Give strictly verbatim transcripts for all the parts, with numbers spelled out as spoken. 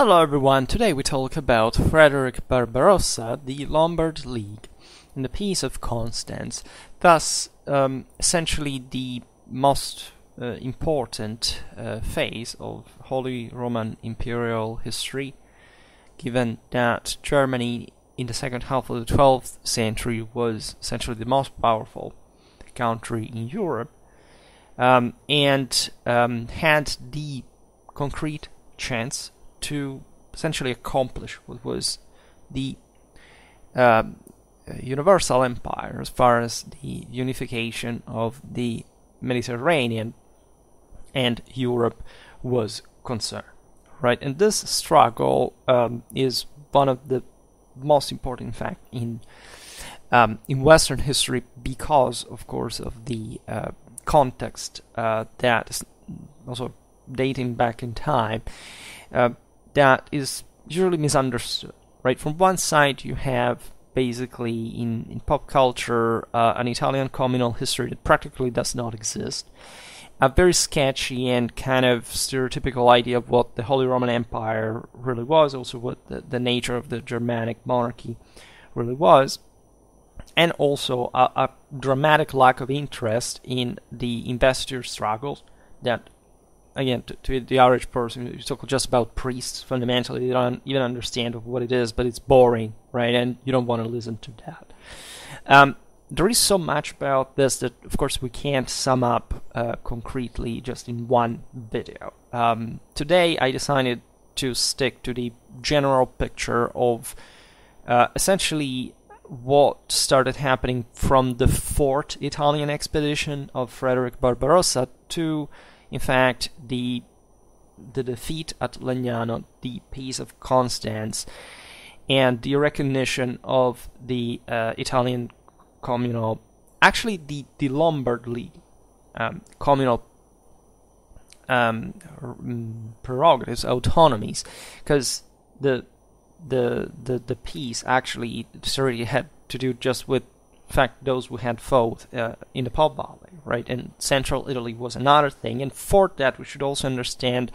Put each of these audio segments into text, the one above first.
Hello everyone, today we talk about Frederick Barbarossa, the Lombard League, and the Peace of Constance, thus um, essentially the most uh, important uh, phase of Holy Roman Imperial history, given that Germany in the second half of the twelfth century was essentially the most powerful country in Europe, um, and um, had the concrete chance to essentially accomplish what was the uh, universal empire as far as the unification of the Mediterranean and Europe was concerned, right? And this struggle um, is one of the most important fact in um, in Western history because, of course, of the uh, context uh, that is also dating back in time. Uh, That is usually misunderstood, right? From one side, you have basically in, in pop culture uh, an Italian communal history that practically does not exist, a very sketchy and kind of stereotypical idea of what the Holy Roman Empire really was, also what the, the nature of the Germanic monarchy really was, and also a, a dramatic lack of interest in the investiture struggles that, again, to, to the average person, you talk just about priests. Fundamentally, they don't even understand what it is, but it's boring, right? And you don't want to listen to that. Um, there is so much about this that, of course, we can't sum up uh, concretely just in one video. Um, today, I decided to stick to the general picture of uh, essentially what started happening from the fourth Italian expedition of Frederick Barbarossa to, in fact, the the defeat at Legnano, the Peace of Constance, and the recognition of the uh, Italian communal, actually the, the Lombard League, um, communal um, prerogatives, autonomies, because the, the the the peace actually certainly had to do just with, in fact, those who had fought uh, in the Po Valley, right? And central Italy was another thing. And for that, we should also understand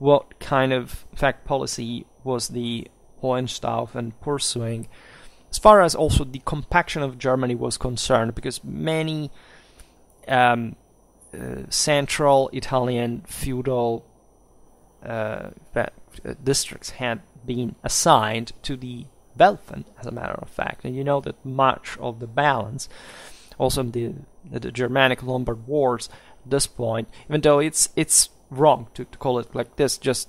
what kind of, in fact, policy was the Hohenstaufen pursuing, as far as also the compaction of Germany was concerned, because many um, uh, central Italian feudal uh, districts had been assigned to the Belfan, as a matter of fact, and you know that much of the balance, also in the the Germanic Lombard wars, at this point, even though it's it's wrong to, to call it like this, just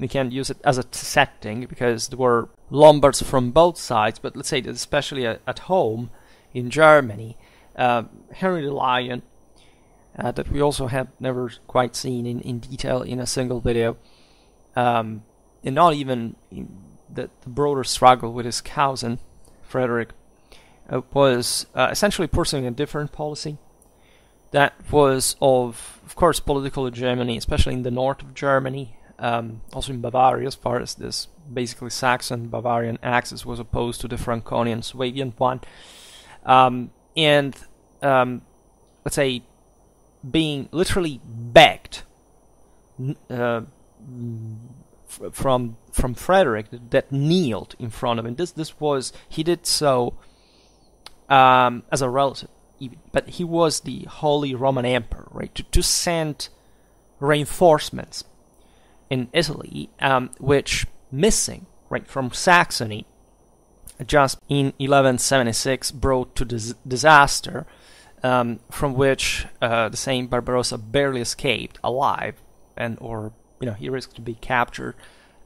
we can't use it as a setting because there were Lombards from both sides. But let's say that especially at, at home in Germany, uh, Henry the Lion, uh, that we also have never quite seen in, in detail in a single video, um, and not even in the broader struggle with his cousin, Frederick, uh, was uh, essentially pursuing a different policy that was of, of course, political hegemony, especially in the north of Germany, um, also in Bavaria, as far as this basically Saxon-Bavarian axis was opposed to the Franconian-Swabian one, um, and, um, let's say, being literally begged uh, from from Frederick that, that kneeled in front of him. This this was, he did so um, as a relative, even, but he was the Holy Roman Emperor, right? To, to send reinforcements in Italy, um, which missing, right, from Saxony, just in eleven seventy-six brought to dis disaster, um, from which uh, the same Barbarossa barely escaped alive, and or you know, he risked to be captured.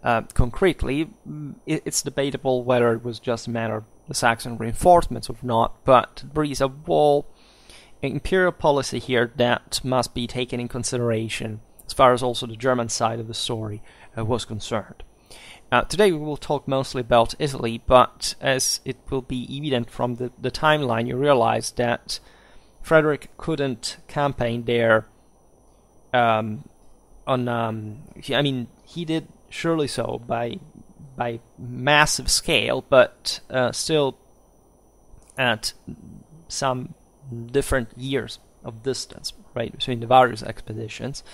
Uh, concretely, it, it's debatable whether it was just a matter of the Saxon reinforcements or not, but there is a whole imperial policy here that must be taken in consideration as far as also the German side of the story uh, was concerned. Uh, today we will talk mostly about Italy, but as it will be evident from the, the timeline, you realize that Frederick couldn't campaign there um, On, um, I mean, he did surely so by by massive scale, but uh, still at some different years of distance, right, between the various expeditions.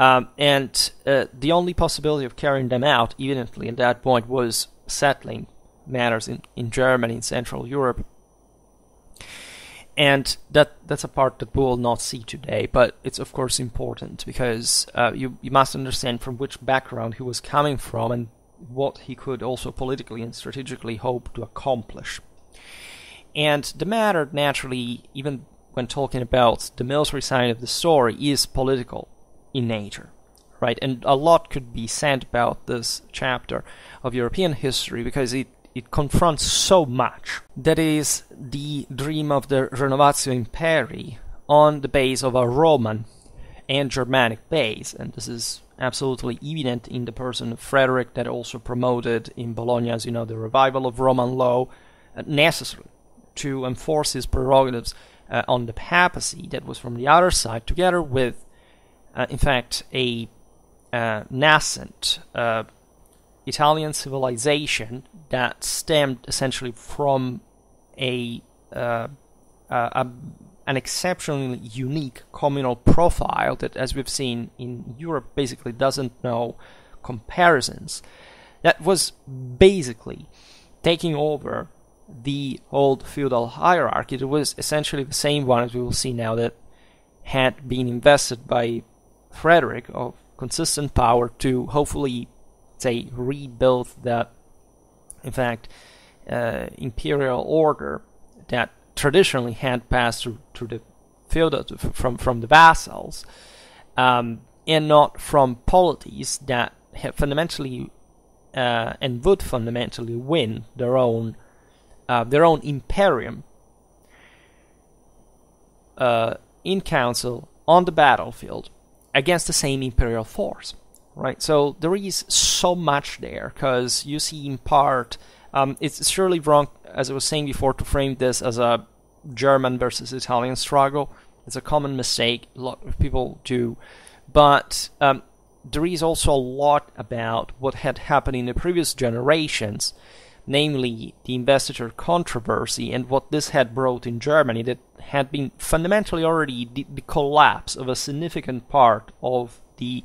Um, and uh, the only possibility of carrying them out, evidently, at that point, was settling matters in, in Germany, in Central Europe. And that that's a part that we will not see today, but it's of course important, because uh, you, you must understand from which background he was coming from and what he could also politically and strategically hope to accomplish. And the matter, naturally, even when talking about the military side of the story, is political in nature, right? And a lot could be said about this chapter of European history, because it It confronts so much that is the dream of the Renovatio Imperii on the base of a Roman and Germanic base, and this is absolutely evident in the person of Frederick, that also promoted in Bologna, as you know, the revival of Roman law, uh, necessary to enforce his prerogatives uh, on the papacy that was from the other side, together with, uh, in fact, a uh, nascent uh, Italian civilization that stemmed essentially from a, uh, a, a an exceptionally unique communal profile that, as we've seen in Europe, basically doesn't know comparisons, that was basically taking over the old feudal hierarchy. It was essentially the same one, as we will see now, that had been invested by Frederick of consistent power to hopefully, say, rebuild that, in fact, uh, imperial order that traditionally had passed through, through the feudal, from from the vassals, um, and not from polities that have fundamentally uh, and would fundamentally win their own uh, their own imperium uh, in council on the battlefield against the same imperial force. Right, so there is so much there, because you see in part, um, it's surely wrong, as I was saying before, to frame this as a German versus Italian struggle. It's a common mistake a lot of people do, but um, there is also a lot about what had happened in the previous generations, namely the investiture controversy and what this had brought in Germany, that had been fundamentally already the, the collapse of a significant part of the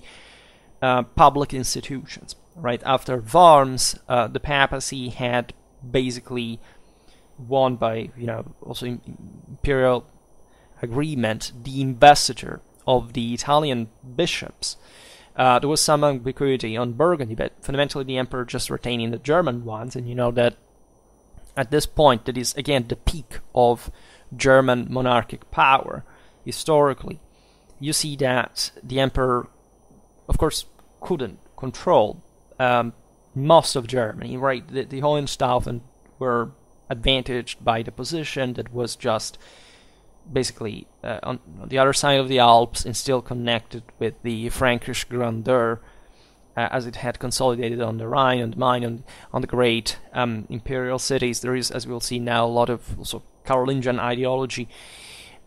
Uh, public institutions. Right after Worms, uh, the papacy had basically won, by, you know, also in imperial agreement, the investiture of the Italian bishops. Uh, there was some ambiguity on Burgundy, but fundamentally the emperor just retaining the German ones, and you know that at this point that is again the peak of German monarchic power historically. You see that the emperor, of course, couldn't control um, most of Germany, right? The, the Hohenstaufen were advantaged by the position that was just basically uh, on, on the other side of the Alps and still connected with the Frankish grandeur, uh, as it had consolidated on the Rhine and Main and on the great um, imperial cities. There is, as we'll see now, a lot of also Carolingian ideology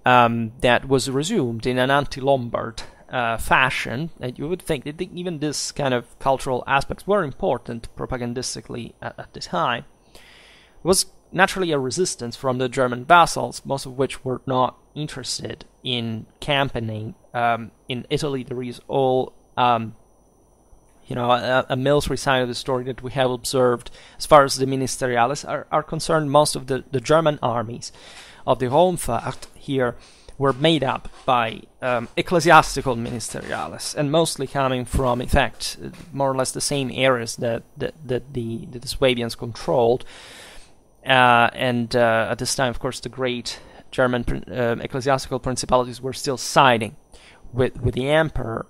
um, that was resumed in an anti-Lombard Uh, fashion, and you would think that even this kind of cultural aspects were important propagandistically at, at the time. It was naturally a resistance from the German vassals, most of which were not interested in campaigning. Um, in Italy, there is all, um, you know, a, a military side of the story that we have observed. As far as the ministeriales are, are concerned, most of the, the German armies of the Raumfahrt here were made up by um, ecclesiastical ministeriales, and mostly coming from, in fact, more or less the same areas that that, that the that the Swabians controlled. Uh, and uh, at this time, of course, the great German uh, ecclesiastical principalities were still siding with with the emperor,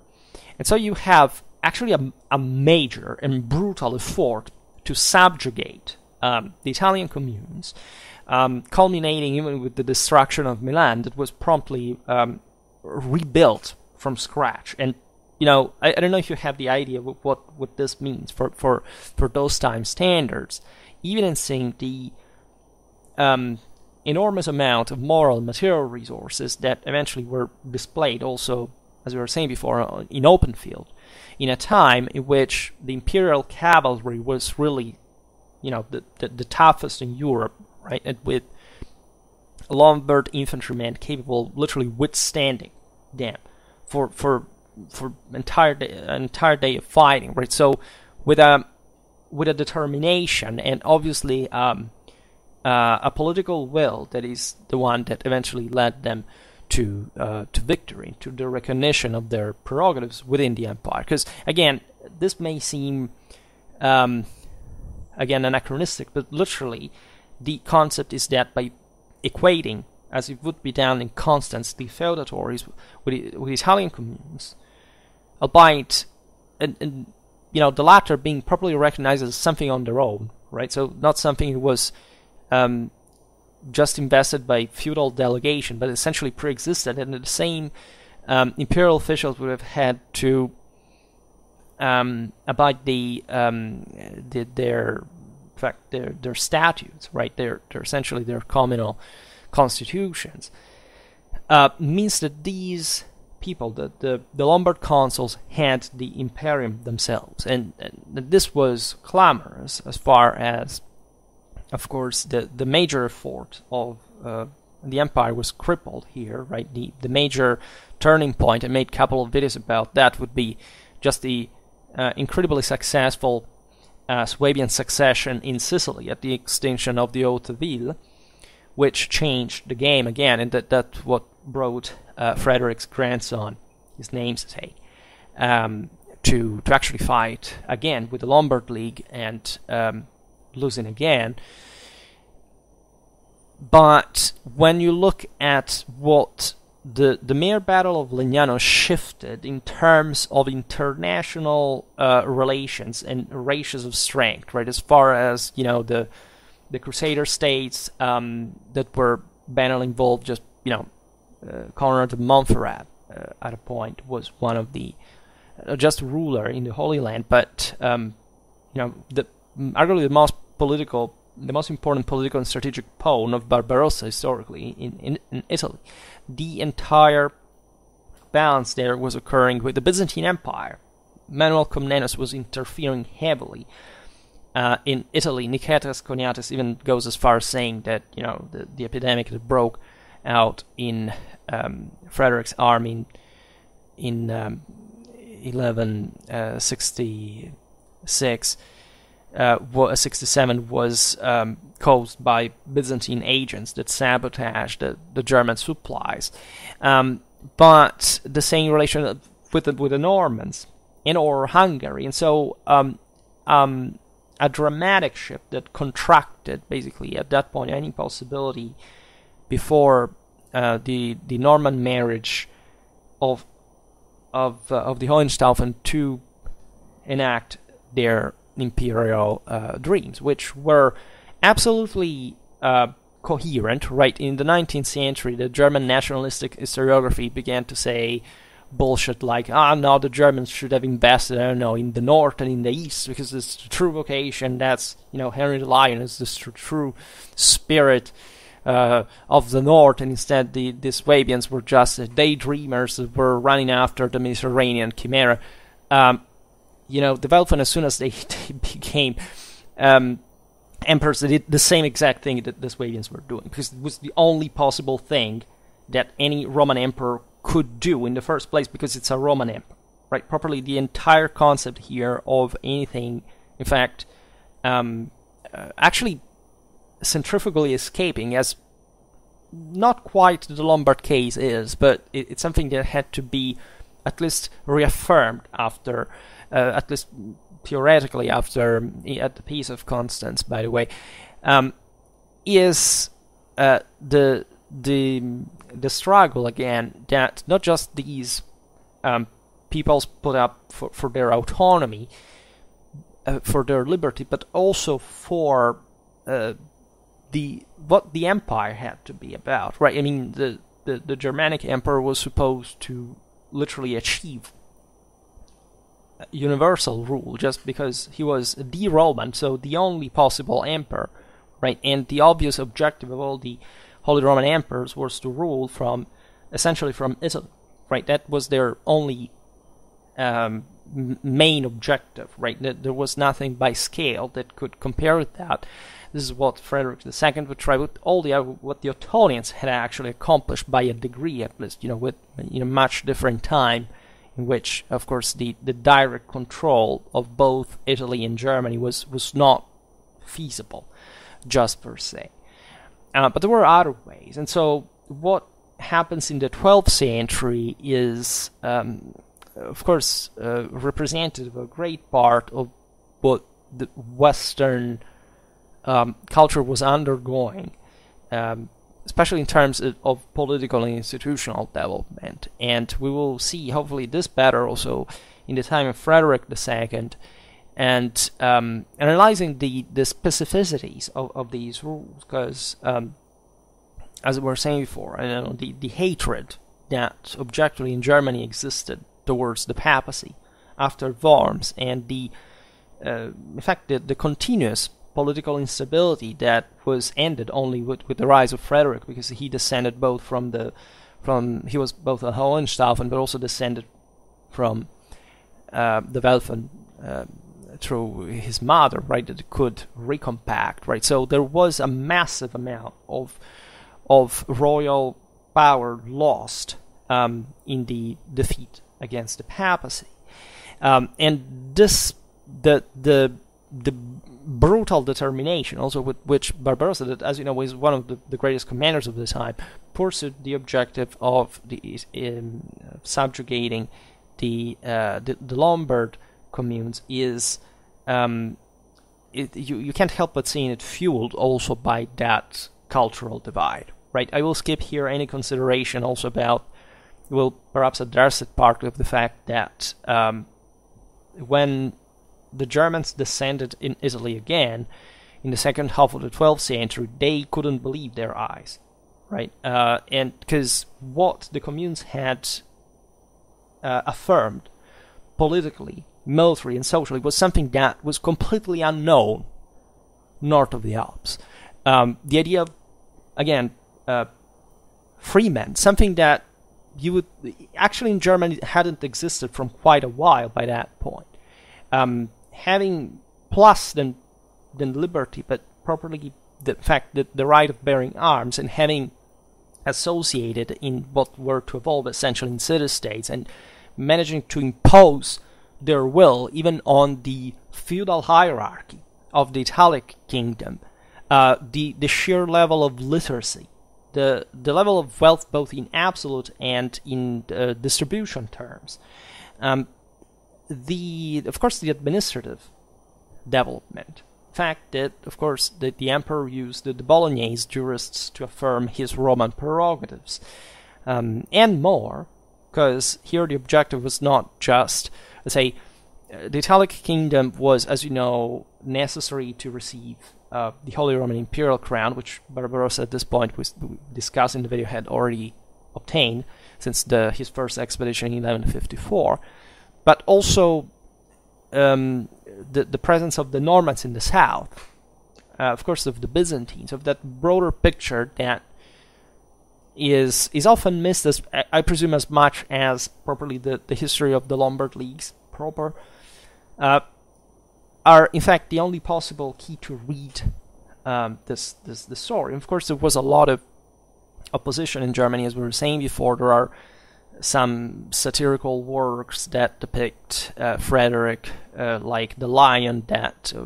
and so you have actually a, a major and brutal effort to subjugate um, the Italian communes. Um, culminating even with the destruction of Milan, that was promptly um, rebuilt from scratch. And, you know, I, I don't know if you have the idea of what, what this means for, for, for those time standards, evidencing the um, enormous amount of moral and material resources that eventually were displayed also, as we were saying before, in open field, in a time in which the imperial cavalry was really, you know, the, the, the toughest in Europe. Right, and with Lombard infantrymen capable of literally withstanding them for for for entire day, an entire day of fighting, right? So with a with a determination and obviously um, uh, a political will that is the one that eventually led them to uh, to victory, to the recognition of their prerogatives within the empire. Because again, this may seem um, again anachronistic, but literally the concept is that by equating, as it would be done in Constance, the feudatories with, with Italian communes, albeit, and, and, you know, the latter being properly recognized as something on their own, right? So not something that was um, just invested by feudal delegation, but essentially pre-existed, and the same um, imperial officials would have had to um, abide the, um, the their, in fact, their their statutes, right? They're they're essentially their communal constitutions, uh, means that these people, the, the, the Lombard consuls, had the imperium themselves, and, and this was clamorous as far as, of course, the, the major effort of uh, the empire was crippled here, right? The, the major turning point, I made a couple of videos about that, would be just the uh, incredibly successful uh, Swabian succession in Sicily at the extinction of the Hauteville, which changed the game again, and that that's what brought uh, Frederick's grandson, his namesake, um, to to actually fight again with the Lombard League and um, losing again. But when you look at what the the mere Battle of Legnano shifted in terms of international uh, relations and ratios of strength, right? As far as, you know, the the Crusader states um, that were badly involved, just, you know, uh, Conrad of Montferrat uh, at a point was one of the uh, just ruler in the Holy Land, but um, you know, the arguably the most political, the most important political and strategic pawn of Barbarossa historically in, in, in Italy. The entire balance there was occurring with the Byzantine Empire. Manuel Comnenus was interfering heavily. Uh, in Italy, Nicetas Coniates even goes as far as saying that, you know, the, the epidemic that broke out in um, Frederick's army in, in um, eleven sixty-six, uh, was, sixty-seven was um, caused by Byzantine agents that sabotaged the, the German supplies. Um, but the same relation with the, with the Normans and or Hungary, and so um, um, a dramatic shift that contracted, basically, at that point, any possibility before uh, the the Norman marriage of of uh, of the Hohenstaufen to enact their imperial uh, dreams, which were absolutely uh, coherent. Right in the nineteenth century, the German nationalistic historiography began to say bullshit like, ah, no, the Germans should have invested, I don't know, in the north and in the east, because it's the true vocation, that's, you know, Henry the Lion is the tr true spirit uh, of the north, and instead the, the Swabians were just uh, daydreamers that were running after the Mediterranean chimera. Um, you know, development, as soon as they, they became um, emperors, they did the same exact thing that the Swabians were doing, because it was the only possible thing that any Roman emperor could do in the first place, because it's a Roman empire, right? Properly, the entire concept here of anything, in fact, um, uh, actually centrifugally escaping, as not quite the Lombard case is, but it, it's something that had to be at least reaffirmed after, uh, at least theoretically after, at the Peace of Constance, by the way, um, is uh, the the the struggle again that not just these um, peoples put up for, for their autonomy, uh, for their liberty, but also for uh, the what the empire had to be about, right? I mean, the, the, the Germanic emperor was supposed to literally achieve universal rule just because he was the Roman, so the only possible emperor, right? And the obvious objective of all the Holy Roman emperors was to rule from, essentially from Italy, right? That was their only um, main objective, right? That there was nothing by scale that could compare with that. This is what Frederick the Second would try, with all the what the Ottonians had actually accomplished by a degree, at least, you know, with, you know, much different time in which, of course, the, the direct control of both Italy and Germany was, was not feasible, just per se. Uh, but there were other ways, and so what happens in the twelfth century is, um, of course, uh, representative of a great part of what the Western um, culture was undergoing, um, especially in terms of, of political and institutional development. And we will see, hopefully, this better also in the time of Frederick the Second, and um, analyzing the, the specificities of, of these rules, because, um, as we were saying before, you know, the, the hatred that objectively in Germany existed towards the papacy after Worms, and the, uh, in fact, the, the continuous political instability that was ended only with, with the rise of Frederick, because he descended both from the, from he was both a Hohenstaufen, but also descended from uh, the Welfen uh, through his mother, right? That could recompact, right? So there was a massive amount of of royal power lost um, in the defeat against the papacy, um, and this the the the brutal determination also with which Barbarossa, that, as you know, was one of the, the greatest commanders of the time, pursued the objective of the um, subjugating the, uh, the the Lombard communes is um, it, you you can't help but seeing it fueled also by that cultural divide, right? I will skip here any consideration also about, will perhaps address it partly of the fact that um, when the Germans descended in Italy again in the second half of the twelfth century, they couldn't believe their eyes, right? Uh, and because what the communes had uh, affirmed politically, military and socially was something that was completely unknown north of the Alps. Um, the idea of, again, uh, free men, something that you would, actually in Germany hadn't existed from quite a while by that point. Um, having plus than than liberty, but properly the fact that the right of bearing arms, and having associated in what were to evolve essentially in city-states, and managing to impose their will even on the feudal hierarchy of the Italic kingdom, uh, the the sheer level of literacy, the the level of wealth both in absolute and in uh, distribution terms. Um, The, of course, the administrative development. Fact that, of course, that the emperor used the, the Bolognese jurists to affirm his Roman prerogatives. Um, and more, because here the objective was not just, let's say, uh, the Italic kingdom was, as you know, necessary to receive uh, the Holy Roman Imperial crown, which Barbarossa at this point was discussing in the video had already obtained since the his first expedition in eleven fifty-four. But also um, the, the presence of the Normans in the south, uh, of course, of the Byzantines, of that broader picture that is is often missed, as I presume, as much as properly the, the history of the Lombard leagues proper, uh, are in fact the only possible key to read um, this, this this story. Of course, there was a lot of opposition in Germany, as we were saying before. There are some satirical works that depict uh, Frederick uh, like the lion that uh,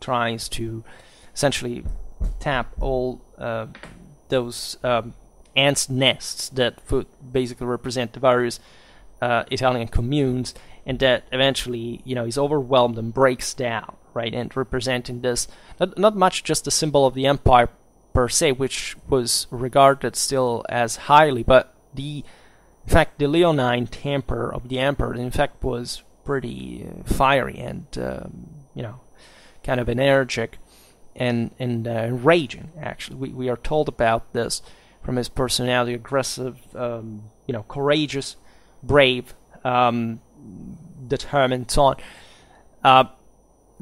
tries to essentially tap all uh, those um, ants' nests that would basically represent the various uh, Italian communes, and that eventually, you know, is overwhelmed and breaks down, right? And representing this, not, not much just the symbol of the empire per se, which was regarded still as highly, but the in fact, the leonine temper of the emperor, in fact, was pretty fiery and, um, you know, kind of energetic and, and uh, raging, actually. We, we are told about this from his personality, aggressive, um, you know, courageous, brave, um, determined, so on. Uh,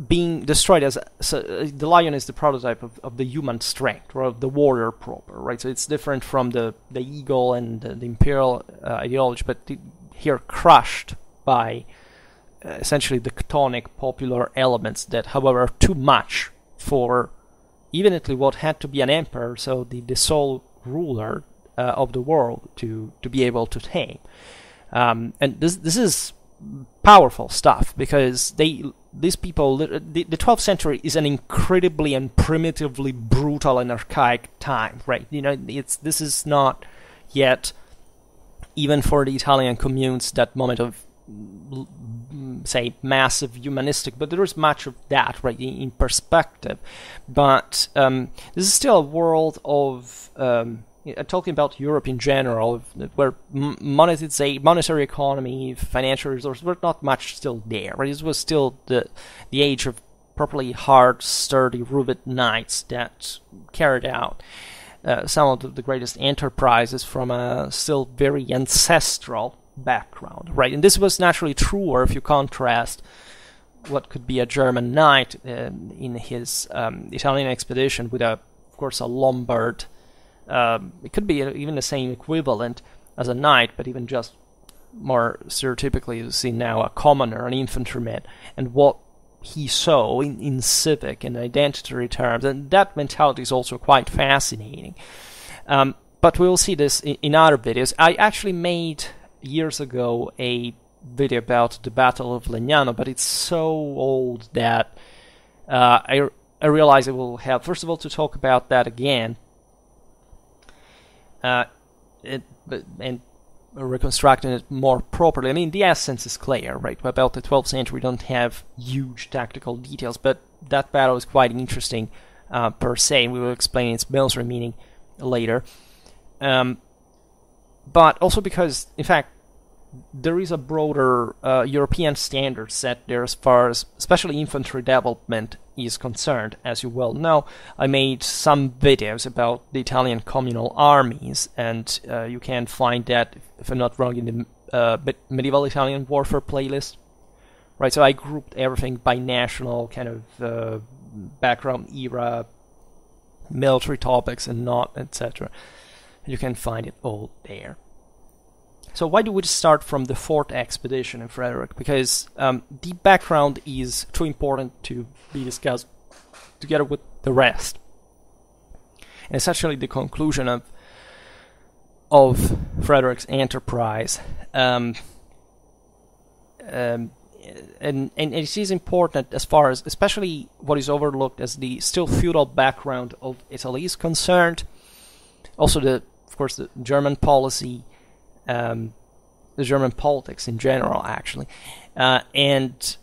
being destroyed as... A, so the lion is the prototype of, of the human strength, or of the warrior proper, right? So it's different from the, the eagle and the, the imperial uh, ideology, but the, here crushed by uh, essentially the Teutonic popular elements that, however, are too much for even at least what had to be an emperor, so the, the sole ruler uh, of the world, to, to be able to tame. Um, and this this is powerful stuff, because they these people, the, the twelfth century is an incredibly and primitively brutal and archaic time, right? You know, it's this is not yet, even for the Italian communes, that moment of, say, massive humanistic, but there is much of that, right, in perspective. But um, this is still a world of, um, talking about Europe in general, where monetary, monetary economy, financial resources were not much still there, right? This was still the, the age of properly hard, sturdy, rugged knights that carried out uh, some of the greatest enterprises from a still very ancestral background, right? And this was naturally truer if you contrast what could be a German knight uh, in his um, Italian expedition with, a, of course, a Lombard. Um, it could be even the same equivalent as a knight, but even just more stereotypically, you see now a commoner, an infantryman, and what he saw in, in civic and identitary terms. And that mentality is also quite fascinating. Um, but we will see this in, in other videos. I actually made years ago a video about the Battle of Legnano, but it's so old that uh, I, I realize it will help, first of all, to talk about that again, uh, it, and reconstructing it more properly. I mean, the essence is clear, right? About the twelfth century, we don't have huge tactical details, but that battle is quite interesting uh, per se, and we will explain its military meaning later. Um, But also because, in fact, there is a broader uh, European standard set there as far as especially infantry development is concerned. As you well know, I made some videos about the Italian communal armies, and uh, you can find that, if I'm not wrong, in the uh, medieval Italian warfare playlist. Right, so I grouped everything by national kind of uh, background, era, military topics, and not, et cetera. You can find it all there. So why do we start from the fourth expedition in Frederick? Because um, the background is too important to be discussed together with the rest. And essentially the conclusion of, of Frederick's enterprise. Um, um, and, and it is important as far as, especially what is overlooked as the still feudal background of Italy is concerned. Also, the, of course, the German policy, um, the German politics in general, actually. Uh, and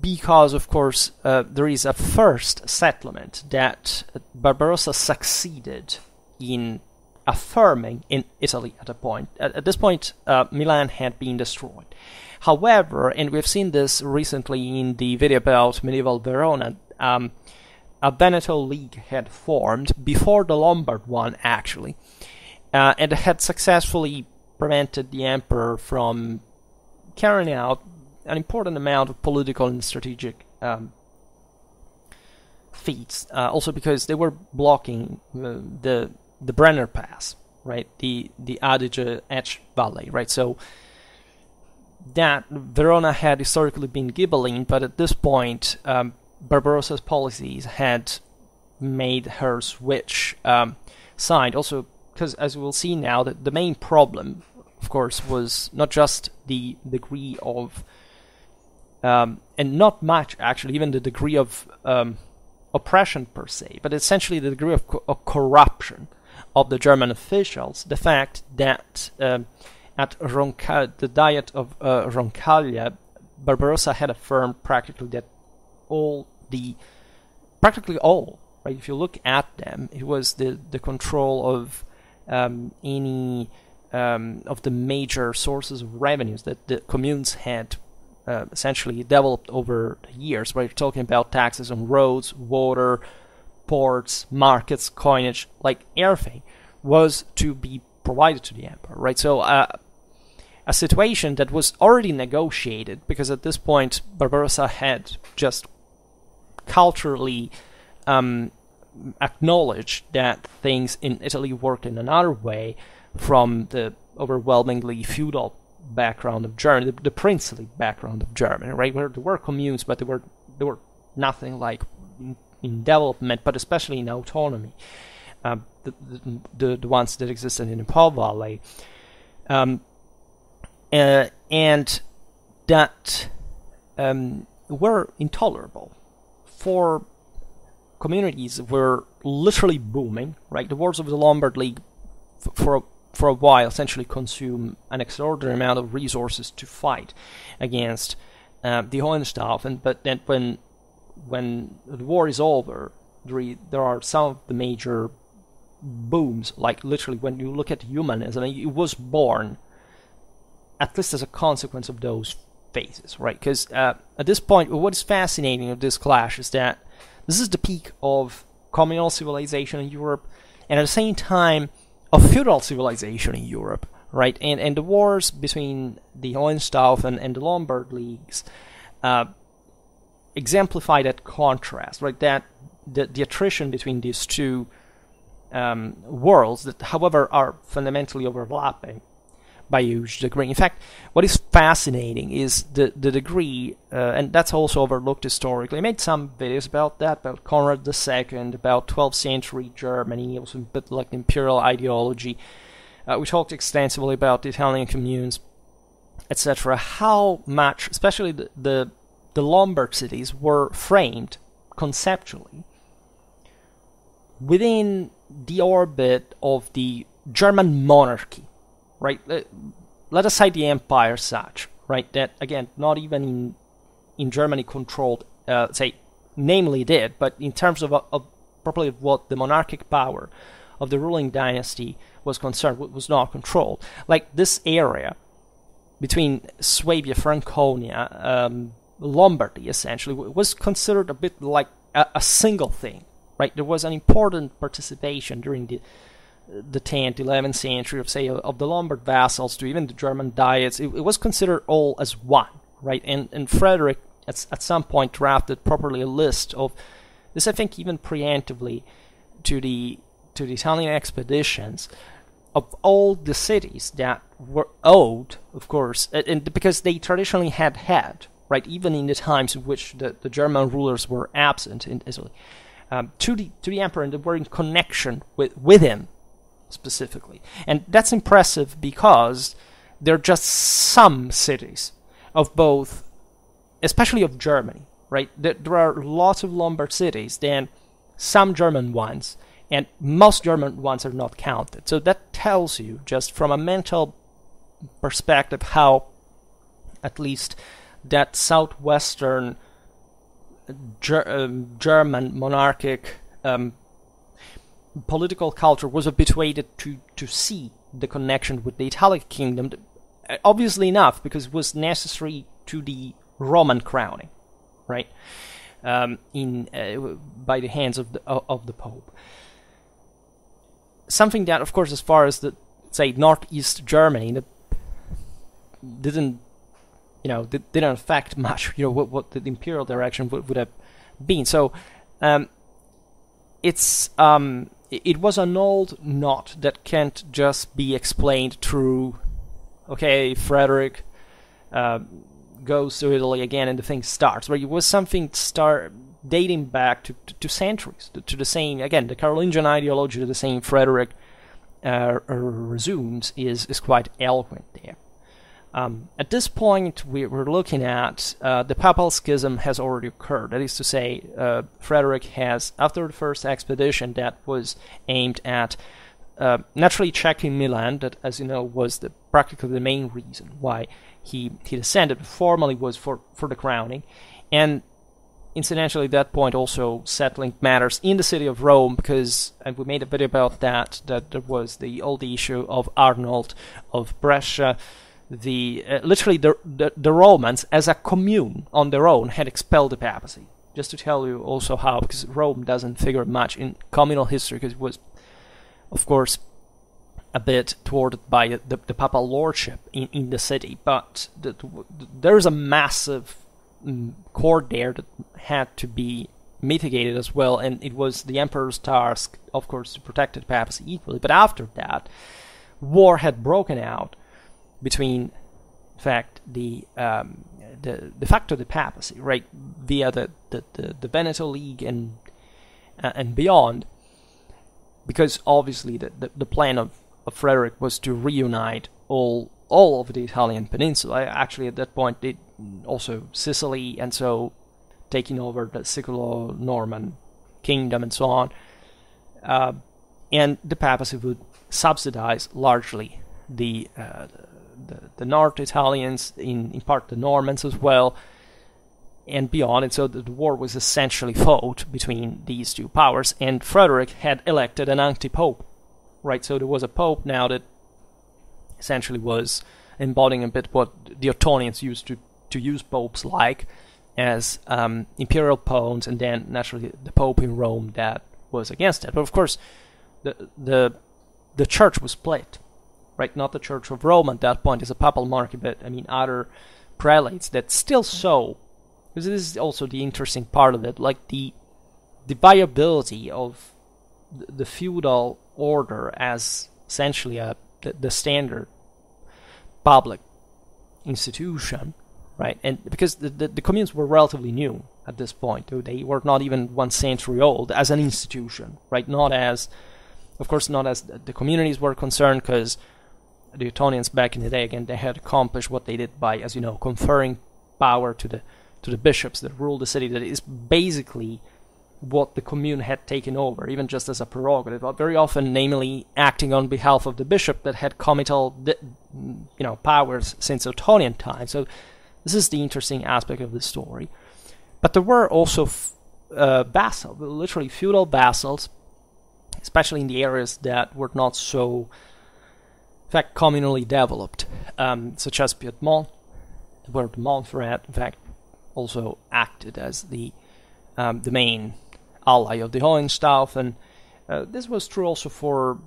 because, of course, uh, there is a first settlement that Barbarossa succeeded in affirming in Italy at a point. At, at this point, uh, Milan had been destroyed. However, and we've seen this recently in the video about medieval Verona, um, a Veneto League had formed before the Lombard one, actually, uh, and had successfully prevented the emperor from carrying out an important amount of political and strategic um, feats. Uh, also, because they were blocking uh, the the Brenner Pass, right, the the Adige Etsch Valley, right. So that Verona had historically been Ghibelline, but at this point, Um, Barbarossa's policies had made her switch um, side. Also, because as we'll see now, that the main problem, of course, was not just the degree of, um, and not much actually, even the degree of um, oppression per se, but essentially the degree of, co of corruption of the German officials. The fact that um, at Ronca the Diet of uh, Roncaglia, Barbarossa had affirmed practically that all the, practically all, right? If you look at them, it was the, the control of um, any um, of the major sources of revenues that the communes had uh, essentially developed over the years, right? You're talking about taxes on roads, water, ports, markets, coinage, like everything was to be provided to the emperor, right? So, uh, a situation that was already negotiated, because at this point Barbarossa had just culturally um, acknowledged that things in Italy worked in another way from the overwhelmingly feudal background of Germany, the, the princely background of Germany, right? Where there were communes, but they were they were nothing like in, in development, but especially in autonomy, uh, the, the the ones that existed in the Po Valley. Um, uh, and that um, were intolerable. Four communities were literally booming, right? The wars of the Lombard League f for a, for a while essentially consume an extraordinary amount of resources to fight against uh, the Hohenstaufen, but then when when the war is over, there, there are some of the major booms, like literally when you look at humanism, it was born at least as a consequence of those phases, right? Because uh, at this point, what is fascinating of this clash is that this is the peak of communal civilization in Europe, and at the same time of feudal civilization in Europe, right? And and the wars between the Hohenstaufen and the Lombard leagues uh, exemplify that contrast, right? That the, the attrition between these two Um, worlds that, however, are fundamentally overlapping by a huge degree. In fact, what is fascinating is the, the degree, uh, and that's also overlooked historically. I made some videos about that, about Conrad the Second, about twelfth century Germany, also a bit like imperial ideology. Uh, we talked extensively about the Italian communes, et cetera. How much, especially the, the, the Lombard cities, were framed conceptually within the orbit of the German monarchy, right? Let aside the empire such, right? That, again, not even in, in Germany controlled, uh, say, namely did, but in terms of, of probably of what the monarchic power of the ruling dynasty was concerned, was not controlled. Like this area between Swabia, Franconia, um, Lombardy, essentially, was considered a bit like a, a single thing. Right, there was an important participation during the the tenth, eleventh century of say of the Lombard vassals to even the German diets. It, it was considered all as one, right? And and Frederick at at some point drafted properly a list of this. I think even preemptively to the to the Italian expeditions of all the cities that were owed, of course, and, and because they traditionally had had right, even in the times in which the the German rulers were absent in Italy. Um, to the to the emperor, and they were in connection with with him specifically, and that's impressive because they're just some cities of both, especially of Germany, right? There, there are lots of Lombard cities, then some German ones, and most German ones are not counted. So that tells you just from a mental perspective how, at least, that southwestern Ger um, German monarchic um, political culture was habituated to, to see the connection with the Italic kingdom, obviously enough, because it was necessary to the Roman crowning, right, um, in uh, by the hands of the uh, of the Pope. Something that, of course, as far as the say northeast Germany, that didn't. You know, that didn't affect much. You know what, what the imperial direction would, would have been. So, um, it's um, it was an old knot that can't just be explained through. Okay, Frederick uh, goes to Italy again, and the thing starts. But it was something start dating back to to, to centuries, to, to the same again the Carolingian ideology. To the same Frederick uh, resumes is is quite eloquent there. Um, at this point, we were looking at uh, the papal schism has already occurred. That is to say, uh, Frederick has, after the first expedition that was aimed at uh, naturally checking Milan, that, as you know, was the, practically the main reason why he, he descended, formally was for, for the crowning, and incidentally at that point also settling matters in the city of Rome, because, and we made a video about that, that there was the old issue of Arnold of Brescia. The uh, literally the, the the Romans as a commune on their own had expelled the papacy. Just to tell you also how, because Rome doesn't figure much in communal history, because it was, of course, a bit thwarted by the, the papal lordship in, in the city. But the, the, there is a massive um, court there that had to be mitigated as well, and it was the emperor's task, of course, to protect the papacy equally. But after that, war had broken out between, in fact, the um, the de facto the papacy, right, via the the, the, the Veneto League and uh, and beyond, because obviously the, the the plan of of Frederick was to reunite all all of the Italian peninsula. Actually, at that point, it also Sicily, and so taking over the Siculo-Norman kingdom and so on. Uh, and the papacy would subsidize largely the uh, the, the North Italians, in, in part the Normans as well, and beyond. And so the war was essentially fought between these two powers, and Frederick had elected an anti-pope, right? So there was a pope now that essentially was embodying a bit what the Ottonians used to, to use popes like, as um, imperial popes, and then naturally the pope in Rome that was against it. But of course, the the the church was split, right? Not the Church of Rome at that point is a papal monarchy, but I mean other prelates that still saw, because this is also the interesting part of it, like the the viability of the, the feudal order as essentially a the, the standard public institution, right? And because the, the, the communes were relatively new at this point, though they were not even one century old as an institution, right? Not as, of course, not as the communities were concerned, because the Ottonians back in the day, again, they had accomplished what they did by, as you know, conferring power to the to the bishops that ruled the city. That is basically what the commune had taken over, even just as a prerogative, but very often, namely, acting on behalf of the bishop that had comital, you know, powers since Ottonian times. So this is the interesting aspect of the story. But there were also f uh, vassals, literally feudal vassals, especially in the areas that were not so, in fact, communally developed, um, such as Piedmont, where the Montferrat, in fact, also acted as the um, the main ally of the Hohenstaufen. Uh, this was true also for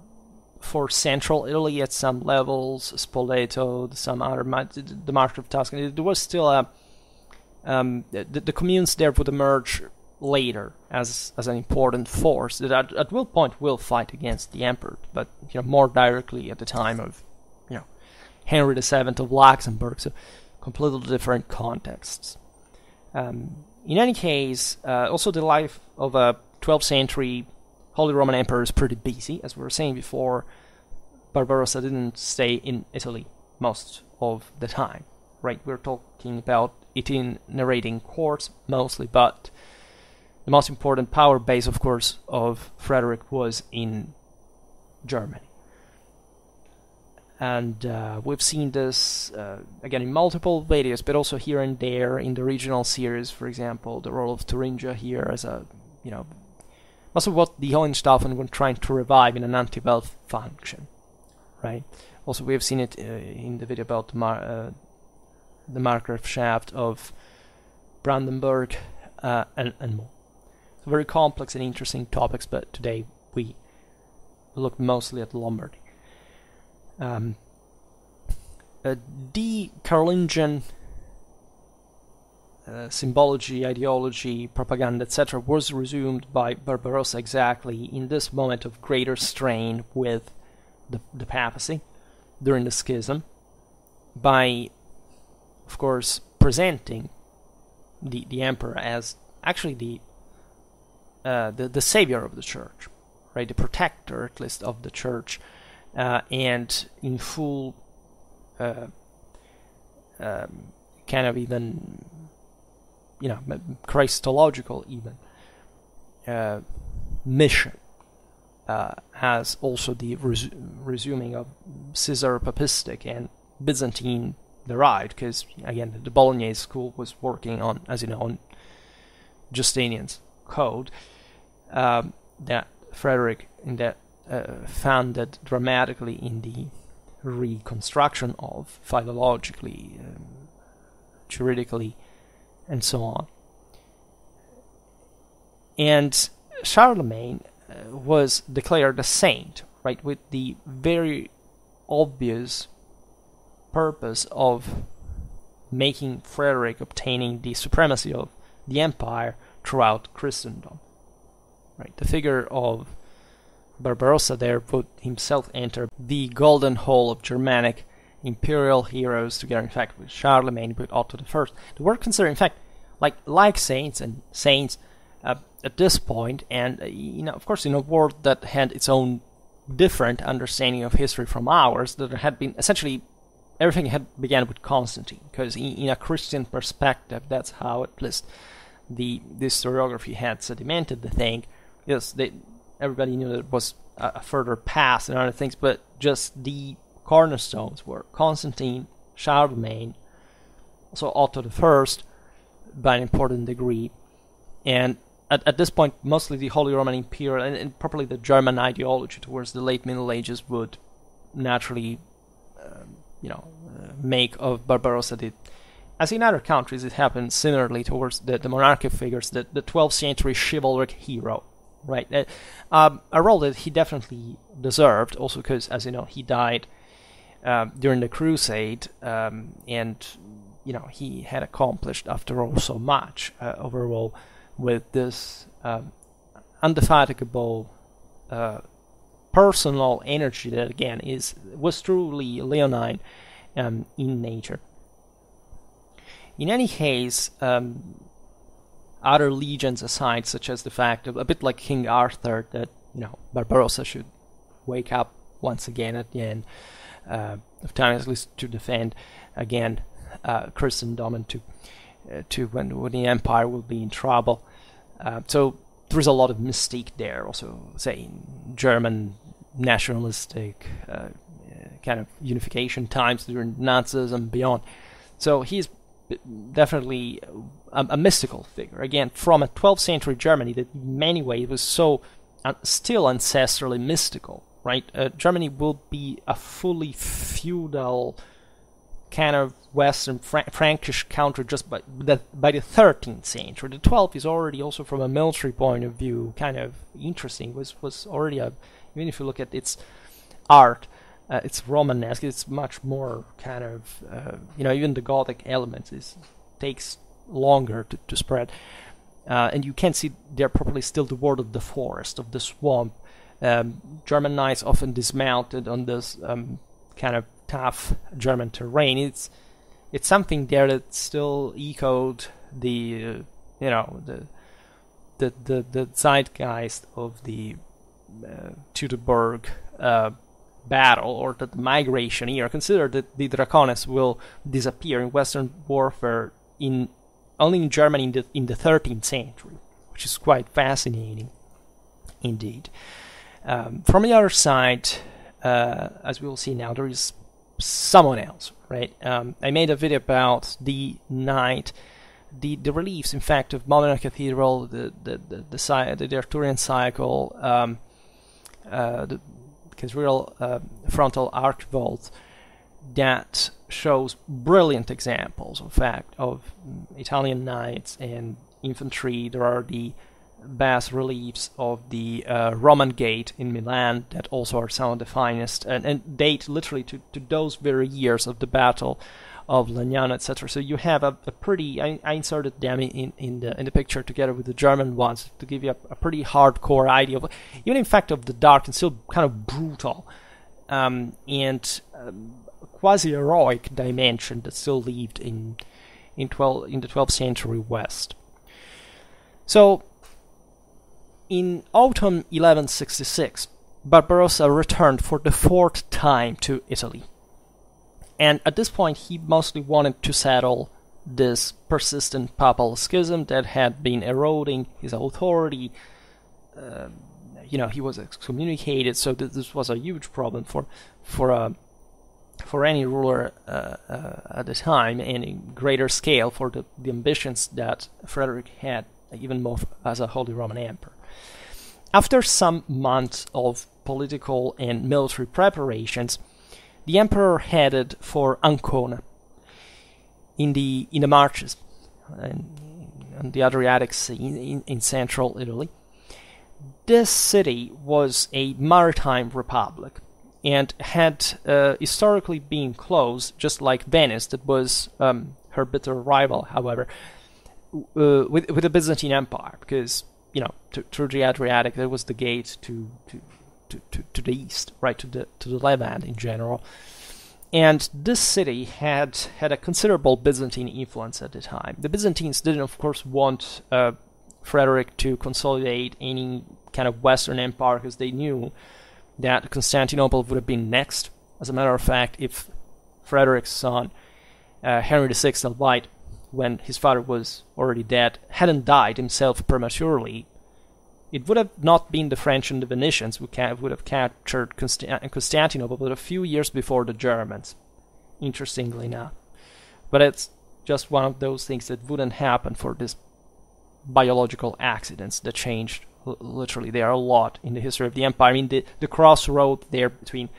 for central Italy at some levels, Spoleto, some other, the March of Tuscany. There was still a Um, the, the communes there would emerge later as as an important force that at, at one point will fight against the emperor, but you know more directly at the time of you know Henry the Seventh of Luxembourg. So completely different contexts. Um, in any case, uh, also the life of a twelfth century Holy Roman Emperor is pretty busy, as we were saying before. Barbarossa didn't stay in Italy most of the time, right? We're talking about narrating courts mostly, but the most important power base, of course, of Frederick was in Germany. And uh, we've seen this, uh, again, in multiple videos, but also here and there in the regional series, for example, the role of Thuringia here as a, you know, also what the Hohenstaufen were trying to revive in an anti-Welf function, right? Also, we've seen it uh, in the video about Mar uh, the Markgrafschaft of Brandenburg, uh, and, and more. So very complex and interesting topics, but today we look mostly at Lombardy. Um, uh, the Carolingian uh, symbology, ideology, propaganda, et cetera was resumed by Barbarossa exactly in this moment of greater strain with the, the papacy during the schism, by of course presenting the the emperor as actually the uh the, the savior of the church, right, the protector at least of the church, uh and in full uh um, kind of even you know Christological even uh mission, uh as also the res resuming of Caesar papistic and Byzantine derived, because again the Bolognese school was working on, as you know, on Justinian's code, um, that Frederick in that uh, founded dramatically in the reconstruction of, philologically, um, juridically, and so on. And Charlemagne uh, was declared a saint, right, with the very obvious purpose of making Frederick obtaining the supremacy of the empire throughout Christendom, right? The figure of Barbarossa there would himself enter the golden hall of Germanic imperial heroes, together in fact with Charlemagne, with Otto the First. They were considered in fact like like saints and saints uh, at this point, and uh, you know of course in a world that had its own different understanding of history from ours, that there had been essentially everything had began with Constantine, because in, in a Christian perspective, that's how at least the, the historiography had sedimented the thing. Yes, they, everybody knew that it was a, a further past and other things, but just the cornerstones were Constantine, Charlemagne, also Otto the First by an important degree, and at, at this point mostly the Holy Roman Empire and, and probably the German ideology towards the late Middle Ages would naturally um, you know, uh, make of Barbarossa the, as in other countries it happened similarly towards the, the monarchy figures, the, the twelfth century chivalric hero, right? Uh, um, a role that he definitely deserved, also because, as you know, he died uh, during the Crusade, um, and you know, he had accomplished after all so much uh, overall with this um, indefatigable uh, personal energy that again is was truly leonine um, in nature. In any case, um, other legions aside, such as the fact of a bit like King Arthur, that you know Barbarossa should wake up once again at the end uh, of time, at least to defend again Uh, Christendom and to, uh, to when, when the empire will be in trouble. Uh, so there is a lot of mystique there, also, say, German nationalistic uh, kind of unification times during Nazism and beyond. So he's definitely a, a mystical figure. Again, from a twelfth century Germany that in many ways was so uh, still ancestrally mystical, right? Uh, Germany will be a fully feudal kind of Western Fra Frankish country just by the, by the thirteenth century. The twelfth is already also from a military point of view kind of interesting. Was was already a, even if you look at its art, uh, it's Romanesque. It's much more kind of uh, you know, even the Gothic elements is takes longer to, to spread, uh, and you can see they're probably still the word of the forest, of the swamp. Um, German knights often dismounted on this um, kind of tough German terrain. It's it's something there that still echoed the uh, you know the the the, the zeitgeist of the uh, Teutoburg uh, battle, or the migration era. Consider that the dracones will disappear in Western warfare in only in Germany in the in the thirteenth century, which is quite fascinating indeed. Um, from the other side, uh, as we will see now, there is someone else, right? Um, I made a video about the night, the, the reliefs, in fact, of Modena Cathedral, the the the, the, the, the Arthurian cycle, um, uh, the cathedral uh, frontal arch vault, that shows brilliant examples, in fact, of Italian knights and infantry. There are the bas reliefs of the uh, Roman Gate in Milan that also are some of the finest, and, and date literally to, to those very years of the Battle of Legnano, et cetera. So you have a, a pretty, I, I inserted them in, in, the, in the picture together with the German ones to give you a, a pretty hardcore idea of, even in fact of the dark and still kind of brutal um, and um, quasi-heroic dimension that still lived in, in, twelve, in the twelfth century West. So in autumn eleven sixty-six, Barbarossa returned for the fourth time to Italy. And at this point, he mostly wanted to settle this persistent papal schism that had been eroding his authority. Uh, you know, he was excommunicated, so th this was a huge problem for for uh, for any ruler uh, uh, at the time, and in greater scale for the, the ambitions that Frederick had, even more as a Holy Roman Emperor. After some months of political and military preparations, the emperor headed for Ancona in the in the marches on the Adriatic Sea in, in central Italy. This city was a maritime republic and had uh, historically been closed, just like Venice, that was um, her bitter rival, however, Uh, with with the Byzantine Empire, because you know through the Adriatic there was the gate to to, to to to the east, right, to the to the Levant in general, and this city had had a considerable Byzantine influence at the time. The Byzantines didn't, of course, want uh, Frederick to consolidate any kind of Western empire, because they knew that Constantinople would have been next. As a matter of fact, if Frederick's son, uh, Henry the sixth, albeit when his father was already dead, hadn't died himself prematurely, it would have not been the French and the Venetians who ca would have captured Constan Constantinople but a few years before the Germans, interestingly enough. But it's just one of those things that wouldn't happen for these biological accidents that changed l literally there a lot in the history of the empire. I mean, the, the crossroad there between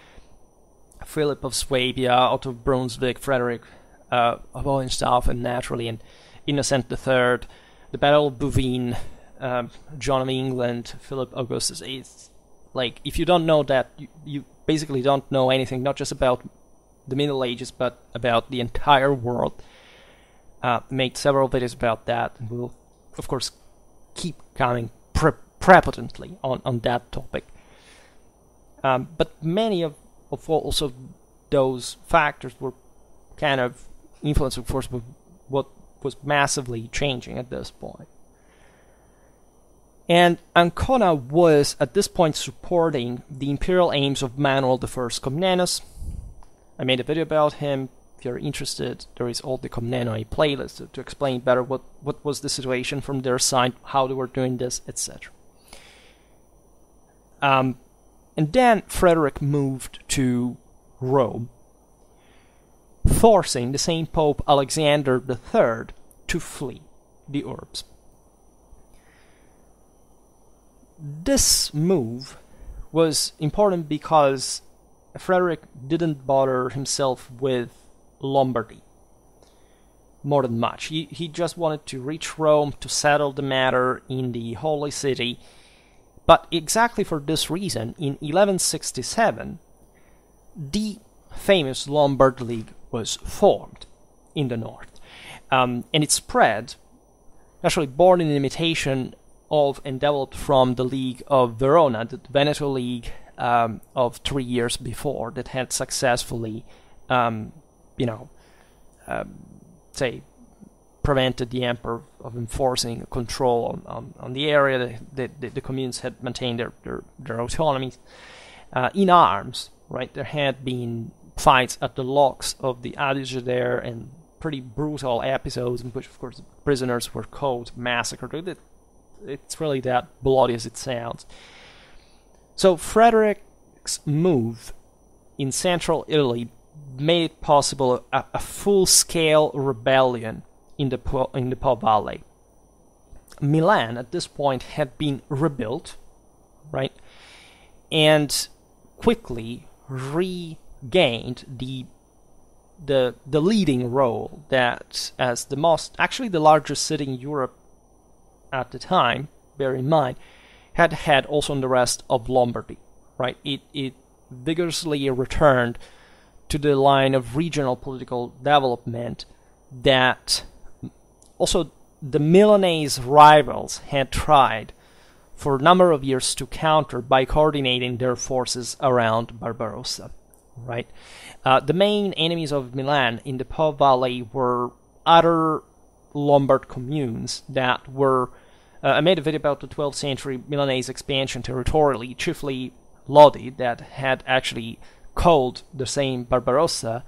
Philip of Swabia, Otto of Brunswick, Frederick uh, of Hohenstaufen, and naturally, and Innocent the third, the Battle of Bouvines, um, John of England, Philip Augustus. It's like, if you don't know that, you, you basically don't know anything, not just about the Middle Ages, but about the entire world. Uh, made several videos about that, and we'll, of course, keep coming pre prepotently on, on that topic. Um, but many of, of also those factors were kind of influenced, of course, by what was massively changing at this point. And Ancona was, at this point, supporting the imperial aims of Manuel the first Comnenus. I made a video about him. If you're interested, there is all the Comnenoi playlist to, to explain better what, what was the situation from their side, how they were doing this, et cetera. Um, and then Frederick moved to Rome, forcing the same Pope Alexander the third to flee the Urbs. This move was important because Frederick didn't bother himself with Lombardy more than much. He, he just wanted to reach Rome to settle the matter in the Holy City. But exactly for this reason, in eleven sixty-seven, the famous Lombard League was formed in the north. Um, and it spread, actually born in imitation of and developed from the League of Verona, the Veneto League Um, of three years before, that had successfully, um, you know, um, say, prevented the emperor of enforcing control on, on, on the area. The, the, the communes had maintained their, their, their autonomy. Uh, in arms, right, there had been fights at the locks of the Adige there, and pretty brutal episodes in which, of course, prisoners were caught, massacred. It, it's really that bloody as it sounds. So Frederick's move in central Italy made it possible a, a full-scale rebellion in the Po, in the Po Valley. Milan at this point had been rebuilt, right, and quickly regained the the the leading role that, as the most, actually the largest city in Europe at the time, bear in mind, had had also on the rest of Lombardy, right? It, it vigorously returned to the line of regional political development that also the Milanese rivals had tried for a number of years to counter by coordinating their forces around Barbarossa, right? Uh, the main enemies of Milan in the Po Valley were other Lombard communes that were Uh, I made a video about the twelfth century Milanese expansion territorially, chiefly Lodi, that had actually called the same Barbarossa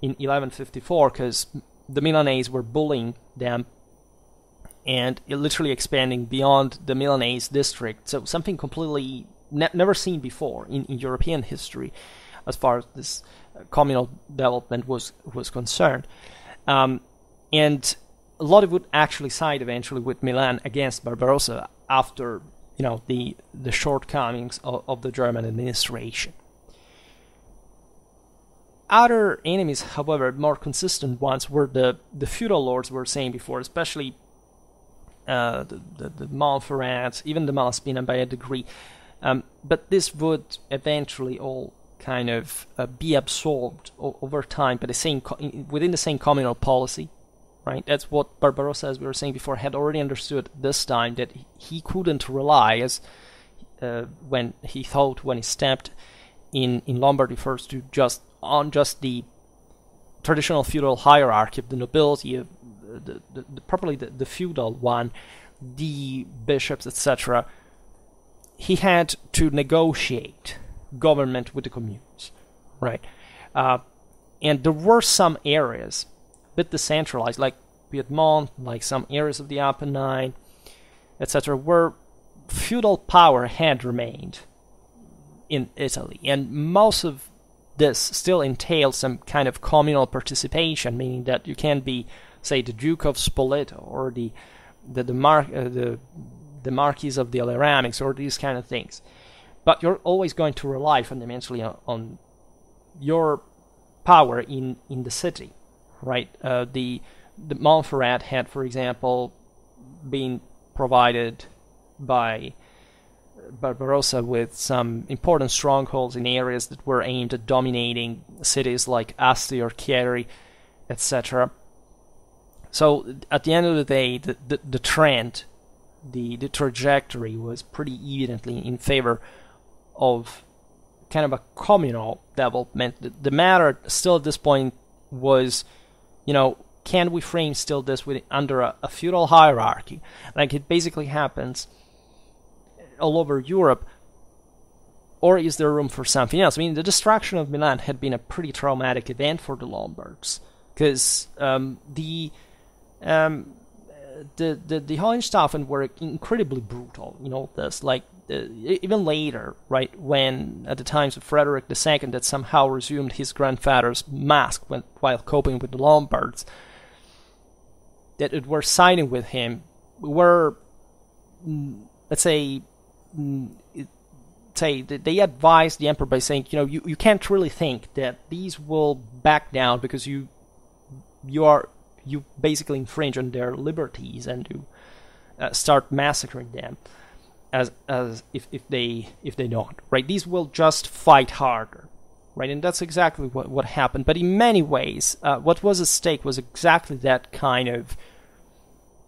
in eleven fifty-four because the Milanese were bullying them and literally expanding beyond the Milanese district. So something completely ne never seen before in, in European history as far as this uh, communal development was, was concerned. Um, and Lodi would actually side eventually with Milan against Barbarossa after, you know, the the shortcomings of, of the German administration. Other enemies, however, more consistent ones, were the the feudal lords we were saying before, especially uh, the, the the Montferrats, even the Malaspina by a degree. Um, but this would eventually all kind of uh, be absorbed o over time, by the same co within the same communal policy. Right, that's what Barbarossa, as we were saying before, had already understood this time, that he couldn't rely, as uh, when he thought when he stepped in in Lombardy first, to just on just the traditional feudal hierarchy of the nobility, of the, the, the properly the, the feudal one, the bishops, et cetera. He had to negotiate government with the communes, right, uh, And there were some areas, a bit decentralized, like Piedmont, like some areas of the Apennine, et cetera, where feudal power had remained in Italy. And most of this still entails some kind of communal participation, meaning that you can't be, say, the Duke of Spoleto or the the the, Mar uh, the, the Marquis of the Aleramics or these kind of things. But you're always going to rely fundamentally on, on your power in, in the city, right? Uh, the the Montferrat had, for example, been provided by Barbarossa with some important strongholds in areas that were aimed at dominating cities like Asti or Chieri, et cetera. So at the end of the day, the, the, the trend, the, the trajectory was pretty evidently in favor of kind of a communal development. The, the matter still at this point was, you know, can we frame still this with, under a, a feudal hierarchy? Like it basically happens all over Europe, or is there room for something else? I mean, the destruction of Milan had been a pretty traumatic event for the Lombards, because um, the, um, the the the Hohenstaufen were incredibly brutal. You know this, like uh, even later, right? When at the times of Frederick the Second, that somehow resumed his grandfather's mask when, while coping with the Lombards, that it were siding with him, were let's say. Say they advised the emperor by saying, you know, you, you can't really think that these will back down, because you you are you basically infringe on their liberties and you uh, start massacring them as as if if they if they don't, right? These will just fight harder, right? And that's exactly what what happened. But in many ways, uh, what was at stake was exactly that kind of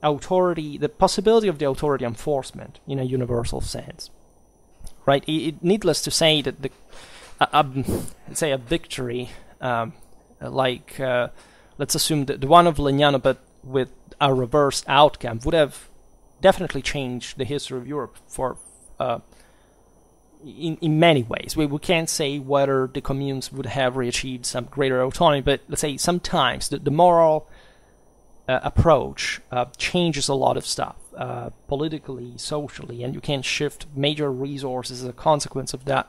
authority, the possibility of the authority enforcement in a universal sense, right? It, it, needless to say that the, uh, um, let's say a victory, um, like uh, let's assume that the one of Legnano, but with a reverse outcome, would have definitely changed the history of Europe for uh, in in many ways. We we can't say whether the communes would have reachieved some greater autonomy, but let's say sometimes the, the moral Uh, approach uh, changes a lot of stuff uh, politically, socially, and you can shift major resources as a consequence of that.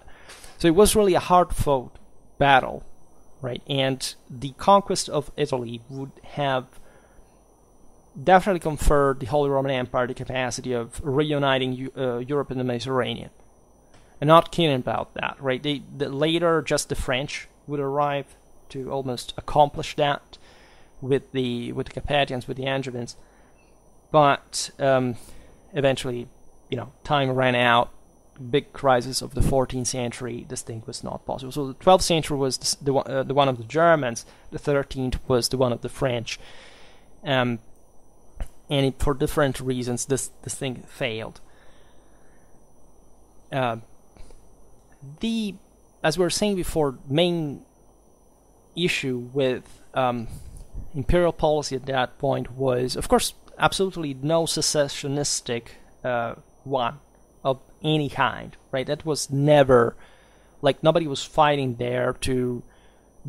So it was really a hard-fought battle, right? And the conquest of Italy would have definitely conferred the Holy Roman Empire the capacity of reuniting uh, Europe and the Mediterranean. And not kidding about that, right? They, the later, just the French would arrive to almost accomplish that, with the with the Capetians, with the Angevins, but um, eventually, you know, time ran out. Big crisis of the fourteenth century. This thing was not possible. So the twelfth century was the the, uh, the one of the Germans. The thirteenth was the one of the French. Um, and it, for different reasons, this this thing failed. Uh, the as we were saying before, main issue with um, imperial policy at that point was, of course, absolutely no secessionistic uh, one of any kind, right? That was never, like, nobody was fighting there to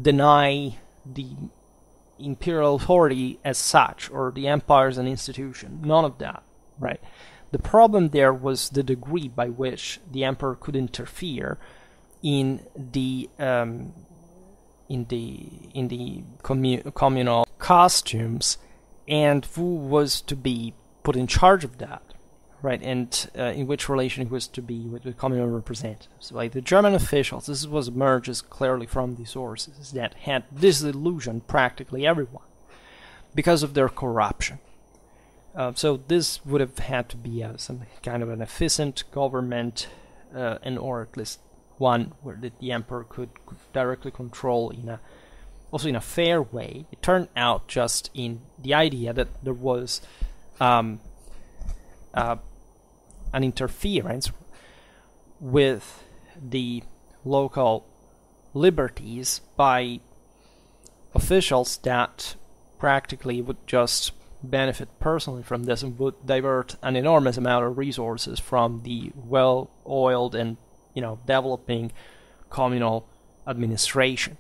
deny the imperial authority as such, or the empire as an institution. None of that, right? The problem there was the degree by which the emperor could interfere in the um, in the in the commun communal costumes, and who was to be put in charge of that, right? And uh, in which relation it was to be with the communal representatives. Like the German officials, this is what emerges clearly from the sources, that had disillusioned practically everyone because of their corruption. Uh, so this would have had to be uh, some kind of an efficient government, uh, and or at least one where the, the emperor could, could directly control in a also in a fair way. It turned out just in the idea that there was um, uh, an interference with the local liberties by officials that practically would just benefit personally from this and would divert an enormous amount of resources from the well-oiled and, you know, developing communal administration.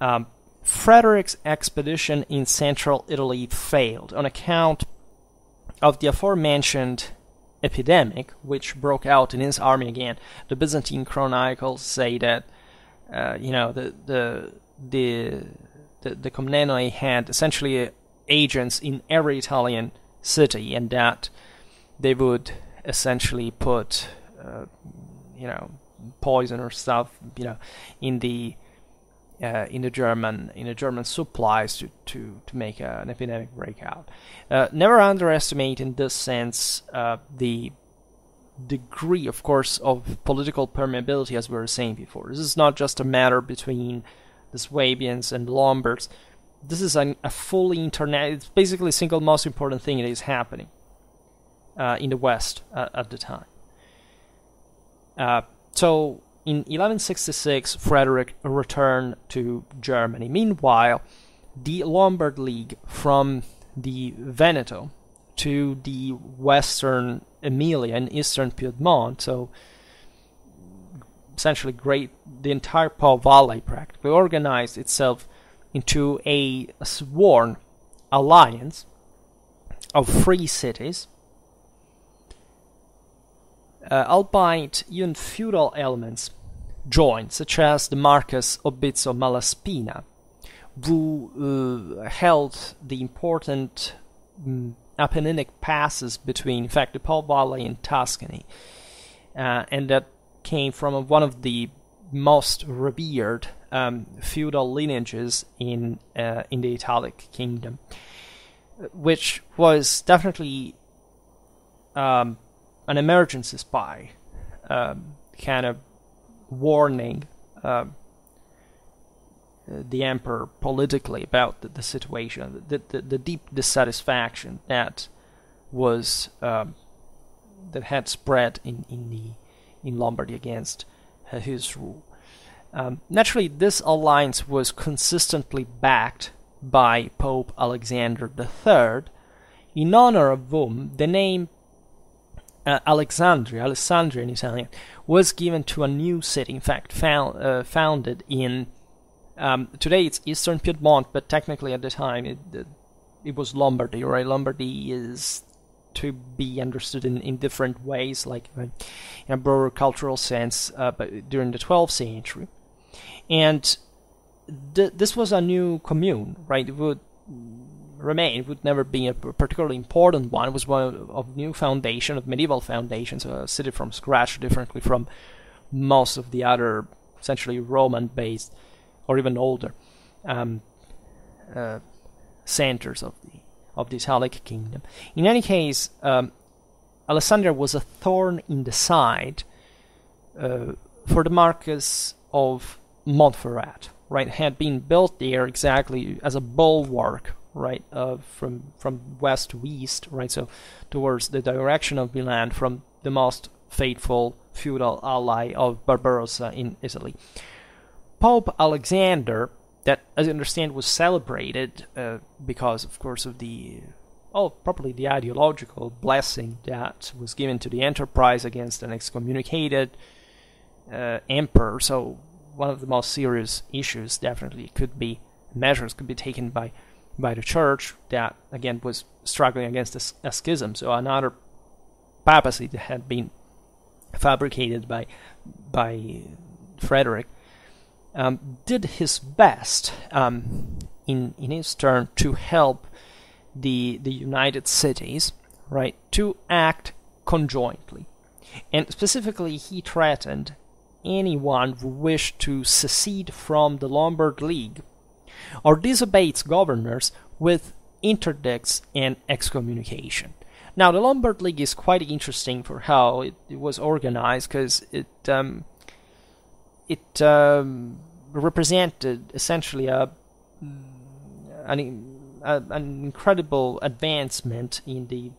Um, Frederick's expedition in central Italy failed on account of the aforementioned epidemic, which broke out in his army again. The Byzantine chronicles say that uh, you know the the the the, the Comnenoi had essentially agents in every Italian city, and that they would essentially put uh, you know poison or stuff you know in the Uh, in the German, in the German supplies to to to make a, an epidemic break out. Uh, never underestimate, in this sense, uh, the degree, of course, of political permeability, as we were saying before. This is not just a matter between the Swabians and Lombards. This is an, a fully international. It's basically the single most important thing that is happening uh, in the West uh, at the time. Uh, so. In eleven sixty-six, Frederick returned to Germany. Meanwhile, the Lombard League from the Veneto to the western Emilia and eastern Piedmont, so essentially great, the entire Po Valley practically, organized itself into a sworn alliance of free cities, Uh, albeit even feudal elements joined, such as the Marcus Obizzo Malaspina, who uh, held the important um, Apenninic passes between, in fact, the Po Valley and Tuscany, uh, and that came from one of the most revered um, feudal lineages in uh, in the Italic kingdom, which was definitely Um, an emergency spy, um, kind of warning uh, the emperor politically about the, the situation, the, the the deep dissatisfaction that was um, that had spread in in the in Lombardy against uh, his rule. Um, naturally, this alliance was consistently backed by Pope Alexander the Third, in honor of whom the name Uh, Alexandria, Alessandria in Italian, was given to a new city, in fact, found, uh, founded in, um, today it's eastern Piedmont, but technically at the time it, it, it was Lombardy, right? Lombardy is to be understood in, in different ways, like uh, in a broader cultural sense, uh, but during the twelfth century. And th this was a new commune, right? It would remain, it would never be a particularly important one. It was one of, of new foundation, of medieval foundations, a city from scratch, differently from most of the other essentially Roman-based or even older um, uh, centers of the of the Italic kingdom. In any case, um, Alessandria was a thorn in the side uh, for the Marquess of Montferrat. Right, had been built there exactly as a bulwark, right, uh, from from west to east, right, so towards the direction of Milan, from the most faithful feudal ally of Barbarossa in Italy. Pope Alexander, that, as you understand, was celebrated uh, because, of course, of the, oh, probably the ideological blessing that was given to the enterprise against an excommunicated uh, emperor. So one of the most serious issues, definitely, could be measures could be taken by by the church that, again, was struggling against a, a schism, so another papacy that had been fabricated by by Frederick, um, did his best um, in in his turn to help the the united cities, right, to act conjointly, and specifically he threatened anyone who wished to secede from the Lombard League or disobey its governors with interdicts and excommunication. Now, the Lombard League is quite interesting for how it, it was organized, because it um, it um, represented essentially a an, a an incredible advancement in the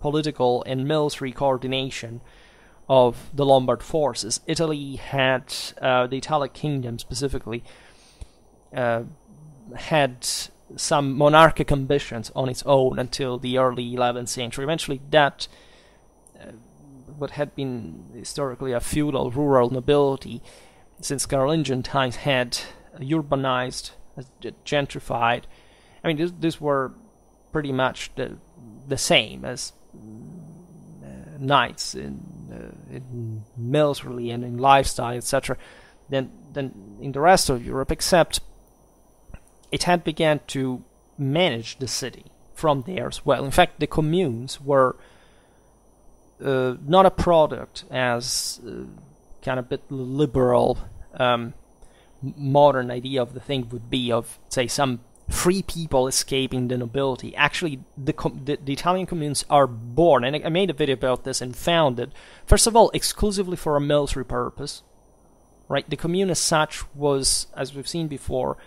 political and military coordination of the Lombard forces. Italy had uh, the Italic kingdom specifically Uh, had some monarchic ambitions on its own until the early eleventh century. Eventually that, uh, what had been historically a feudal rural nobility since Carolingian times, had urbanized gentrified. I mean, these, these were pretty much the the same as uh, knights in, uh, in military and in lifestyle, et cetera. Then, then in the rest of Europe, except it had began to manage the city from there as well. In fact, the communes were uh, not a product as uh, kind of a bit liberal um, modern idea of the thing would be of, say, some free people escaping the nobility. Actually, the, com the, the Italian communes are born, and I, I made a video about this, and founded, first of all, exclusively for a military purpose. Right? The commune as such was, as we've seen before,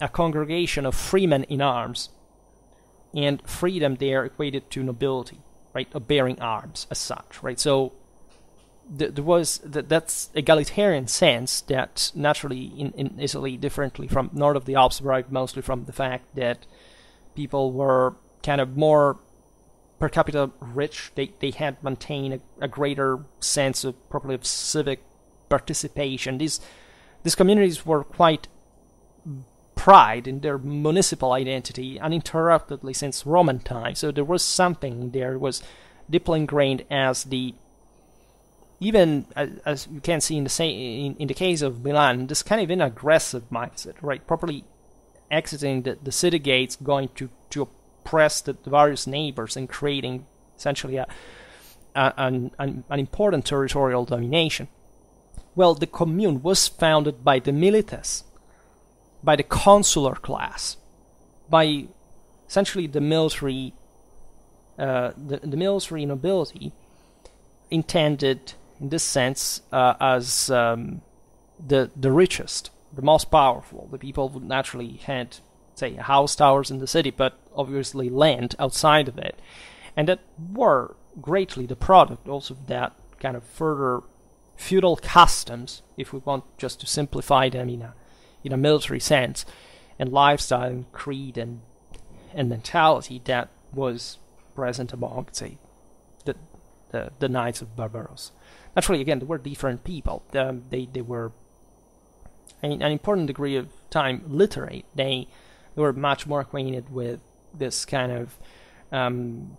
a congregation of freemen in arms, and freedom there equated to nobility, right, of bearing arms as such, right? So th there was th that's egalitarian sense that naturally in, in Italy, differently from north of the Alps, arrived mostly from the fact that people were kind of more per capita rich. They they had maintained a, a greater sense of probably of civic participation. These these communities were quite pride in their municipal identity uninterruptedly since Roman times. So there was something there was deeply ingrained as the, even as, as you can see in the same, in, in the case of Milan, this kind of an aggressive mindset, right? Properly exiting the, the city gates, going to, to oppress the, the various neighbors and creating essentially a, a, an, an, an important territorial domination. Well, the commune was founded by the milites, by the consular class, by essentially the military, uh, the, the military nobility, intended in this sense uh, as um, the the richest, the most powerful. The people would naturally had, say, house towers in the city, but obviously land outside of it, and that were greatly the product also of that kind of further feudal customs, if we want just to simplify them in a in a military sense, and lifestyle and creed and and mentality that was present among, say, the the, the Knights of Barbarossa. Naturally, again, they were different people. Um, they they were, in an important degree of time, literate. They, they were much more acquainted with this kind of um,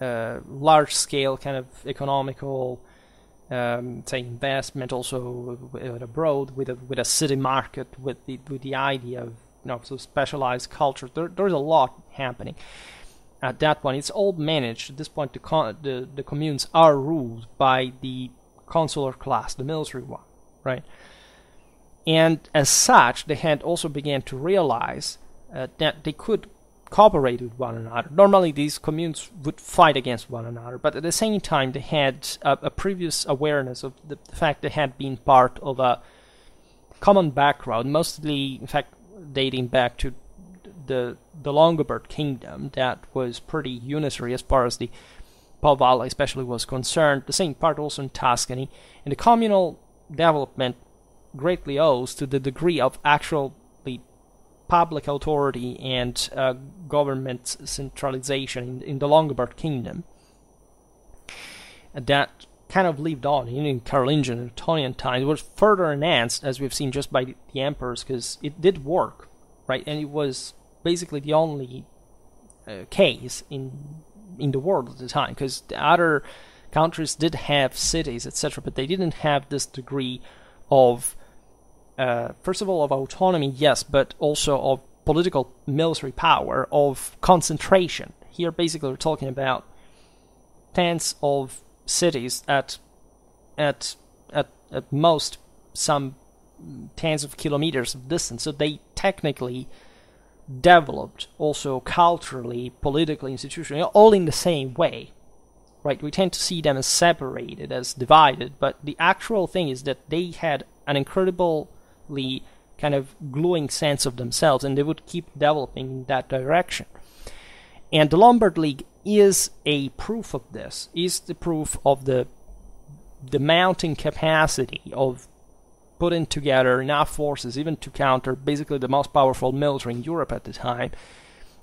uh, large scale kind of economical, Um, say, investment, also uh, abroad, with a with a city market, with the with the idea of, you know, so specialized culture. There, there's a lot happening at that point. It's all managed at this point. The con the the communes are ruled by the consular class, the military one, right? And as such, they had also began to realize uh, that they could cooperate with one another. Normally these communes would fight against one another, but at the same time they had a, a previous awareness of the, the fact they had been part of a common background, mostly in fact dating back to the the Longobard kingdom that was pretty unitary as far as the Po Valley especially was concerned, the same part also in Tuscany, and the communal development greatly owes to the degree of actual public authority and uh, government centralization in, in the Longobard kingdom, and that kind of lived on even in Carolingian and Ottonian times. It was further enhanced, as we've seen, just by the, the emperors, because it did work, right? And it was basically the only uh, case in in the world at the time, because the other countries did have cities, et cetera, but they didn't have this degree of Uh, first of all, of autonomy, yes, but also of political military power, of concentration. Here, basically, we're talking about tens of cities at at at at most some tens of kilometers of distance. So they technically developed also culturally, politically, institutionally, all in the same way, right? We tend to see them as separated, as divided, but the actual thing is that they had an incredible kind of gluing sense of themselves, and they would keep developing in that direction. And the Lombard League is a proof of this, is the proof of the the mounting capacity of putting together enough forces even to counter basically the most powerful military in Europe at the time,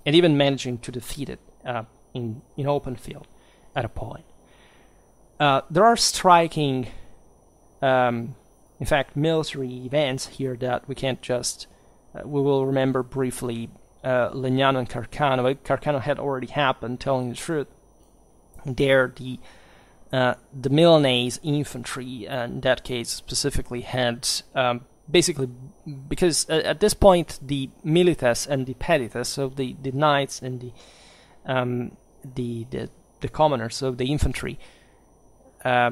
and even managing to defeat it uh, in, in open field at a point. Uh, there are striking um, in fact military events here that we can't just uh, we will remember briefly uh, Legnano and Carcano. Carcano had already happened, telling the truth. There, the uh, the Milanese infantry, uh, in that case specifically, had um, basically, because uh, at this point the milites and the petites, so the, the knights and the um, the, the the commoners, so the infantry, uh,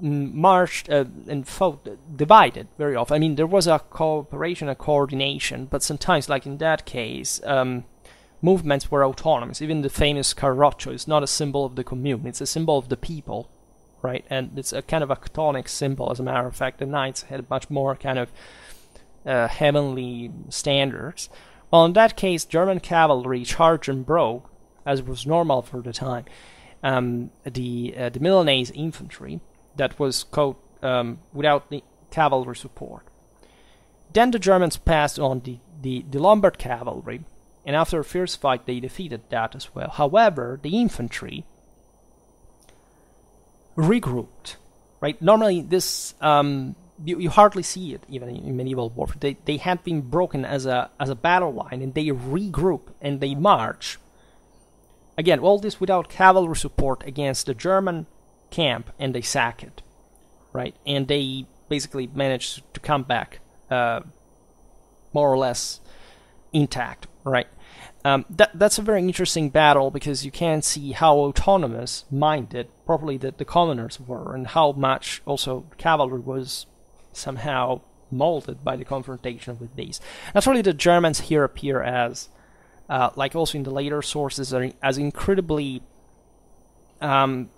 marched uh, and fought uh, divided very often. I mean, there was a cooperation, a coordination, but sometimes, like in that case, um, movements were autonomous. Even the famous Carroccio is not a symbol of the commune, it's a symbol of the people, right? And it's a kind of a Teutonic symbol, as a matter of fact. The knights had much more kind of uh, heavenly standards. Well, in that case, German cavalry charged and broke, as was normal for the time, um, the uh, the Milanese infantry that was caught um, without the cavalry support. Then the Germans passed on the, the, the Lombard cavalry, and after a fierce fight they defeated that as well. However, the infantry regrouped, right? Normally this, um, you, you hardly see it even in medieval warfare. They, they had been broken as a, as a battle line, and they regroup and they march. Again, all this without cavalry support against the German camp, and they sack it, right? And they basically managed to come back uh, more or less intact, right? Um, that, that's a very interesting battle, because you can see how autonomous-minded probably that the commoners were, and how much also cavalry was somehow molded by the confrontation with these. Naturally, the Germans here appear as, uh, like also in the later sources, are as incredibly um,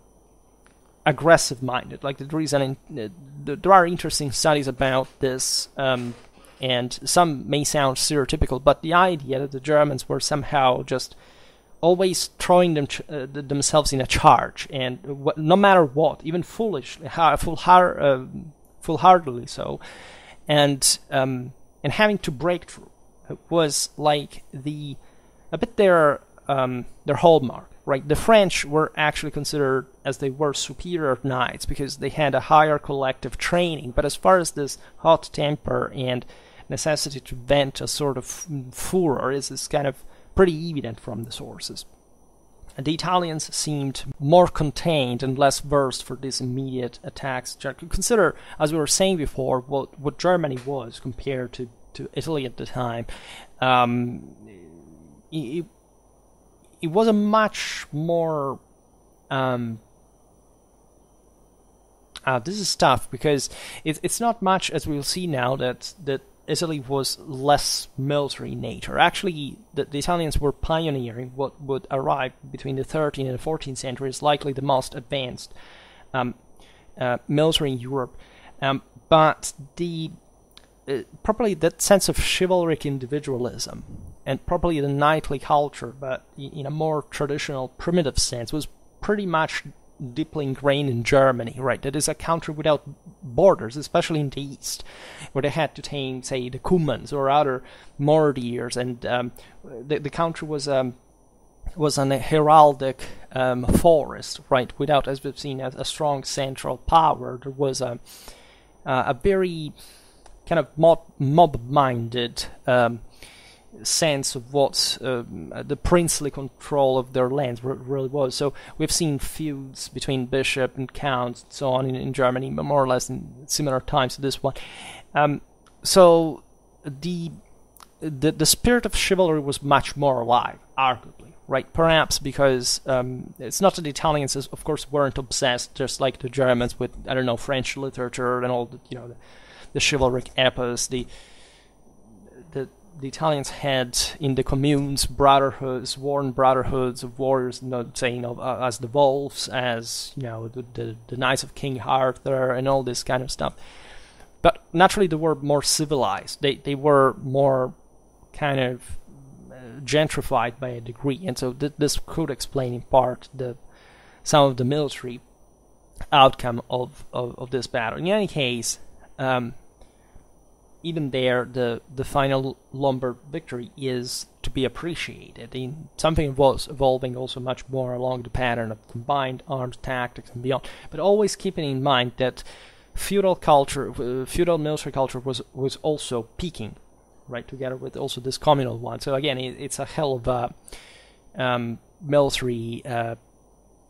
aggressive-minded. Like there is an, uh, there are interesting studies about this. Um, And some may sound stereotypical, but the idea that the Germans were somehow just always throwing them uh, themselves in a charge, and wh no matter what, even foolish, full har uh, foolhardily so, and um, and having to break through was like the a bit their um, their hallmark, right? The French were actually considered as they were superior knights because they had a higher collective training, but as far as this hot temper and necessity to vent a sort of furor is, is kind of pretty evident from the sources. And the Italians seemed more contained and less versed for these immediate attacks. Consider, as we were saying before, what, what Germany was compared to, to Italy at the time. Um, it, it was a much more... Um, uh, this is tough, because it, it's not much, as we'll see now, that... that Italy was less military in nature. Actually, the, the Italians were pioneering what would arrive between the thirteenth and the fourteenth century as likely the most advanced um, uh, military in Europe. Um, but the uh, probably that sense of chivalric individualism and probably the knightly culture, but in a more traditional, primitive sense, was pretty much deeply ingrained in Germany, right? That is a country without borders, especially in the east, where they had to tame, say, the Cumans or other Mordiers, and um, the, the country was um, was an heraldic um, forest, right? Without, as we've seen, a, a strong central power, there was a a very kind of mob, mob-minded um, sense of what um, the princely control of their lands really was. So we've seen feuds between bishop and counts and so on in, in Germany, but more or less in similar times to this one. Um, so the, the the spirit of chivalry was much more alive, arguably, right? Perhaps because um, it's not that the Italians, of course, weren't obsessed, just like the Germans, with, I don't know, French literature and all the, you know, the, the chivalric epos, the the The Italians had in the communes brotherhoods, sworn brotherhoods of warriors, not saying of uh, as the wolves, as you know, the, the the knights of King Arthur, and all this kind of stuff. But naturally, they were more civilized. They they were more kind of gentrified by a degree, and so th this could explain in part the some of the military outcome of of, of this battle. In any case. Um, Even there, the, the final Lombard victory is to be appreciated. In something was evolving also much more along the pattern of combined arms tactics and beyond. But always keeping in mind that feudal culture, uh, feudal military culture was was also peaking, right, together with also this communal one. So again, it, it's a hell of a um, military uh,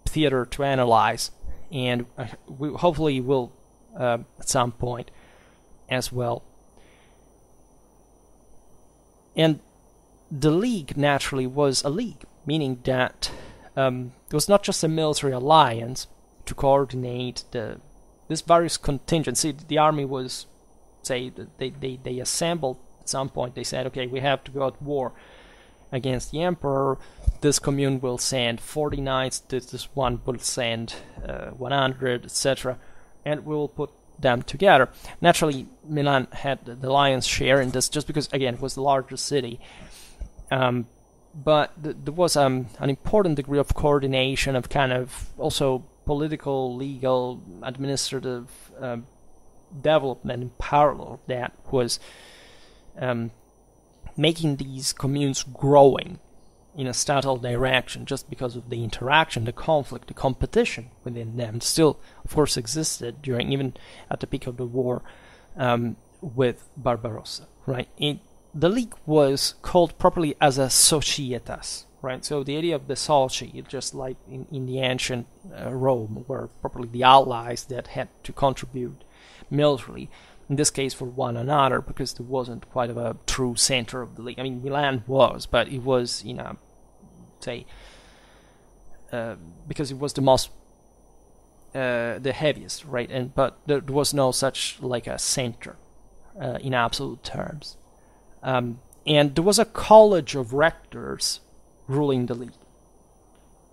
theater to analyze, and we hopefully will uh, at some point as well. And the league naturally was a league, meaning that um, it was not just a military alliance to coordinate the this various contingency. The army was, say, they, they, they assembled at some point, they said, okay, we have to go at war against the emperor, this commune will send forty knights, this, this one will send uh, one hundred, et cetera, and we will put them together. Naturally, Milan had the lion's share in this, just because, again, it was the largest city. Um, but th there was um, an important degree of coordination of kind of also political, legal, administrative um, development in parallel that was um, making these communes growing in a subtle direction, just because of the interaction, the conflict, the competition within them still, of course, existed during, even at the peak of the war um, with Barbarossa, right? It, the league was called properly as a societas, right? So the idea of the soci, just like in, in the ancient uh, Rome, were properly the allies that had to contribute militarily, in this case for one another, because there wasn't quite of a true center of the league. I mean, Milan was, but it was, you know, say, uh, because it was the most, uh, the heaviest, right? And but there was no such like a center uh, in absolute terms. Um, and there was a college of rectors ruling the league,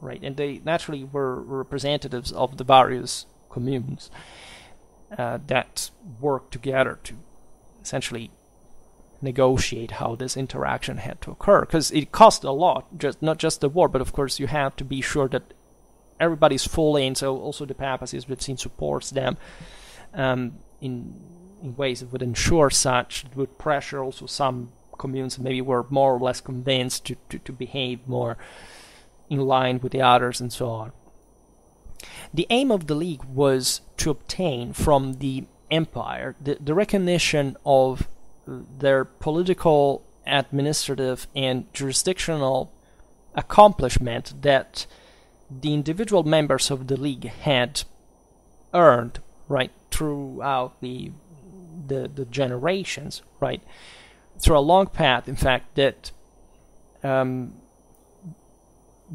right? And they naturally were representatives of the various communes uh, that worked together to essentially negotiate how this interaction had to occur, because it cost a lot, just not just the war, but of course you have to be sure that everybody's full in, so also the papacy, as we've seen, supports them um, in in ways that would ensure such, it would pressure also some communes maybe were more or less convinced to, to, to behave more in line with the others and so on. The aim of the league was to obtain from the empire the, the recognition of their political, administrative and jurisdictional accomplishment that the individual members of the league had earned, right, throughout the The, the generations, right, through a long path, in fact, that um,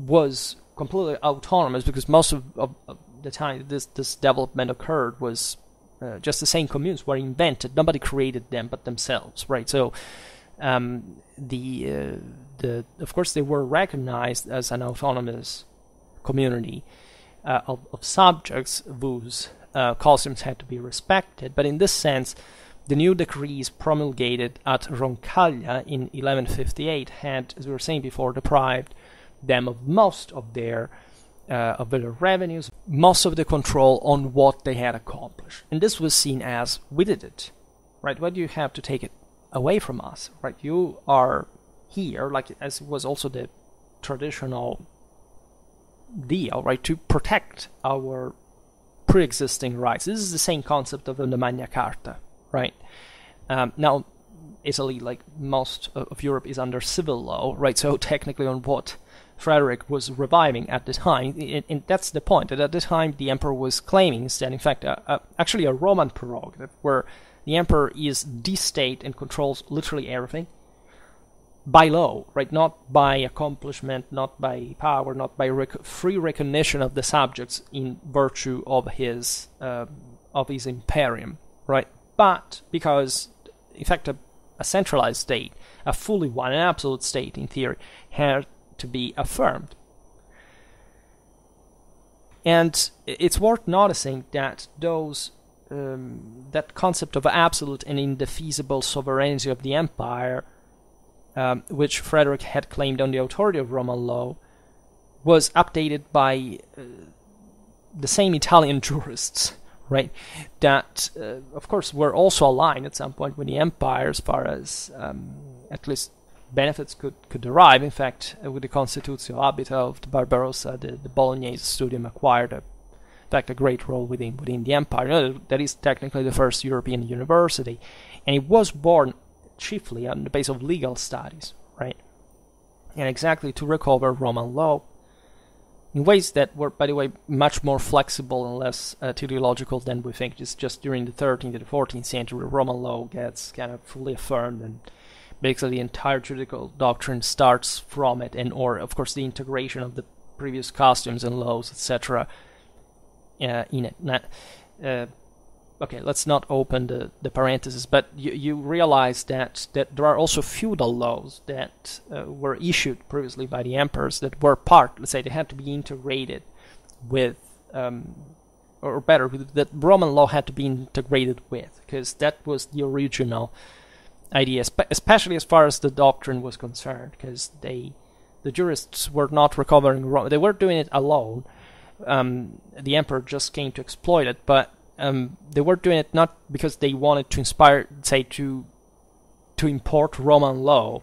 was completely autonomous, because most of, of, of the time this, this development occurred was uh, just the same communes were invented. Nobody created them but themselves, right? So um, the uh, the of course they were recognized as an autonomous community uh, of, of subjects whose Uh, customs had to be respected, but in this sense, the new decrees promulgated at Roncaglia in eleven fifty-eight had, as we were saying before, deprived them of most of their uh, of their revenues, most of the control on what they had accomplished, and this was seen as, we did it, right? Why do you have to take it away from us, right? You are here, like as was also the traditional deal, right, to protect our pre-existing rights. This is the same concept of the Magna Carta, right? Um, now, Italy, like most of Europe, is under civil law, right? So technically on what Frederick was reviving at the time, it, and that's the point, that at the time the emperor was claiming instead, in fact, a, a, actually a Roman prerogative, where the emperor is the state and controls literally everything by law, right? Not by accomplishment, not by power, not by rec free recognition of the subjects in virtue of his uh, of his imperium, right? But because, in fact, a, a centralized state, a fully one, an absolute state, in theory, had to be affirmed. And it's worth noticing that those um, that concept of absolute and indefeasible sovereignty of the empire, Um, which Frederick had claimed on the authority of Roman law, was updated by uh, the same Italian jurists, right? That, uh, of course, were also aligned at some point with the empire as far as um, at least benefits could, could derive. In fact, uh, with the Constitutio Habita of the Barbarossa, the, the Bolognese studium acquired, a, in fact, a great role within, within the empire. You know, that is technically the first European university, and it was born chiefly on the basis of legal studies, right? And exactly to recover Roman law in ways that were, by the way, much more flexible and less uh, teleological than we think. It's just during the thirteenth and the fourteenth century, Roman law gets kind of fully affirmed, and basically the entire juridical doctrine starts from it, and or, of course, the integration of the previous customs and laws, et cetera uh, in it. Now, uh, okay, let's not open the, the parentheses, but you, you realize that, that there are also feudal laws that uh, were issued previously by the emperors that were part, let's say, they had to be integrated with, um, or better, that Roman law had to be integrated with, because that was the original idea, especially as far as the doctrine was concerned, because they, the jurists were not recovering Rome, they were doing it alone, um, the emperor just came to exploit it, but Um, they were doing it not because they wanted to inspire, say, to to import Roman law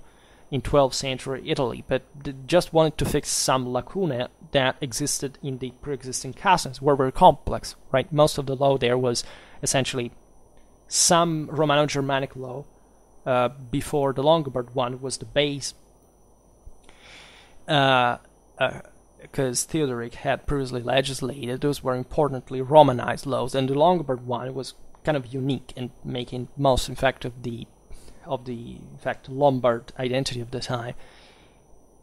in twelfth century Italy, but they just wanted to fix some lacunae that existed in the pre-existing customs, were very complex, right? Most of the law there was essentially some Romano-Germanic law uh, before the Longobard one was the base, uh, uh, because Theodoric had previously legislated. Those were importantly Romanized laws, and the Longobard one was kind of unique in making most, in fact, of the, of the, in fact, Lombard identity of the time.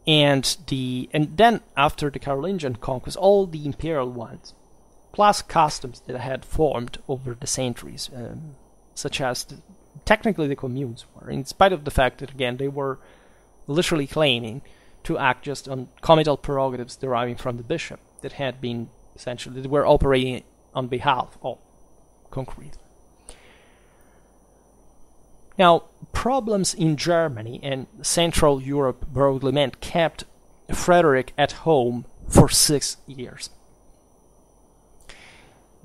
And the, and then after the Carolingian conquest, all the imperial ones, plus customs that had formed over the centuries, um, such as the, technically the communes were, in spite of the fact that again they were literally claiming to act just on comital prerogatives deriving from the bishop that had been essentially, that were operating on behalf of concretely. Now, problems in Germany and Central Europe broadly meant kept Frederick at home for six years.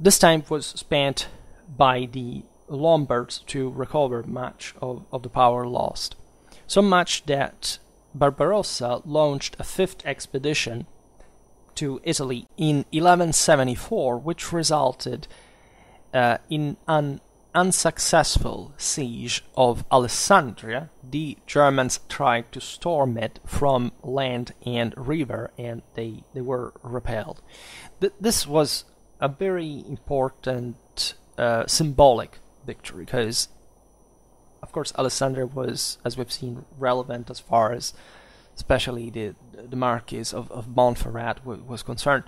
This time was spent by the Lombards to recover much of, of the power lost, so much that Barbarossa launched a fifth expedition to Italy in eleven seventy-four, which resulted uh, in an unsuccessful siege of Alessandria. The Germans tried to storm it from land and river, and they, they were repelled. Th this was a very important uh, symbolic victory, because of course, Alessandria was, as we've seen, relevant as far as, especially the the Marquis of, of Montferrat was concerned.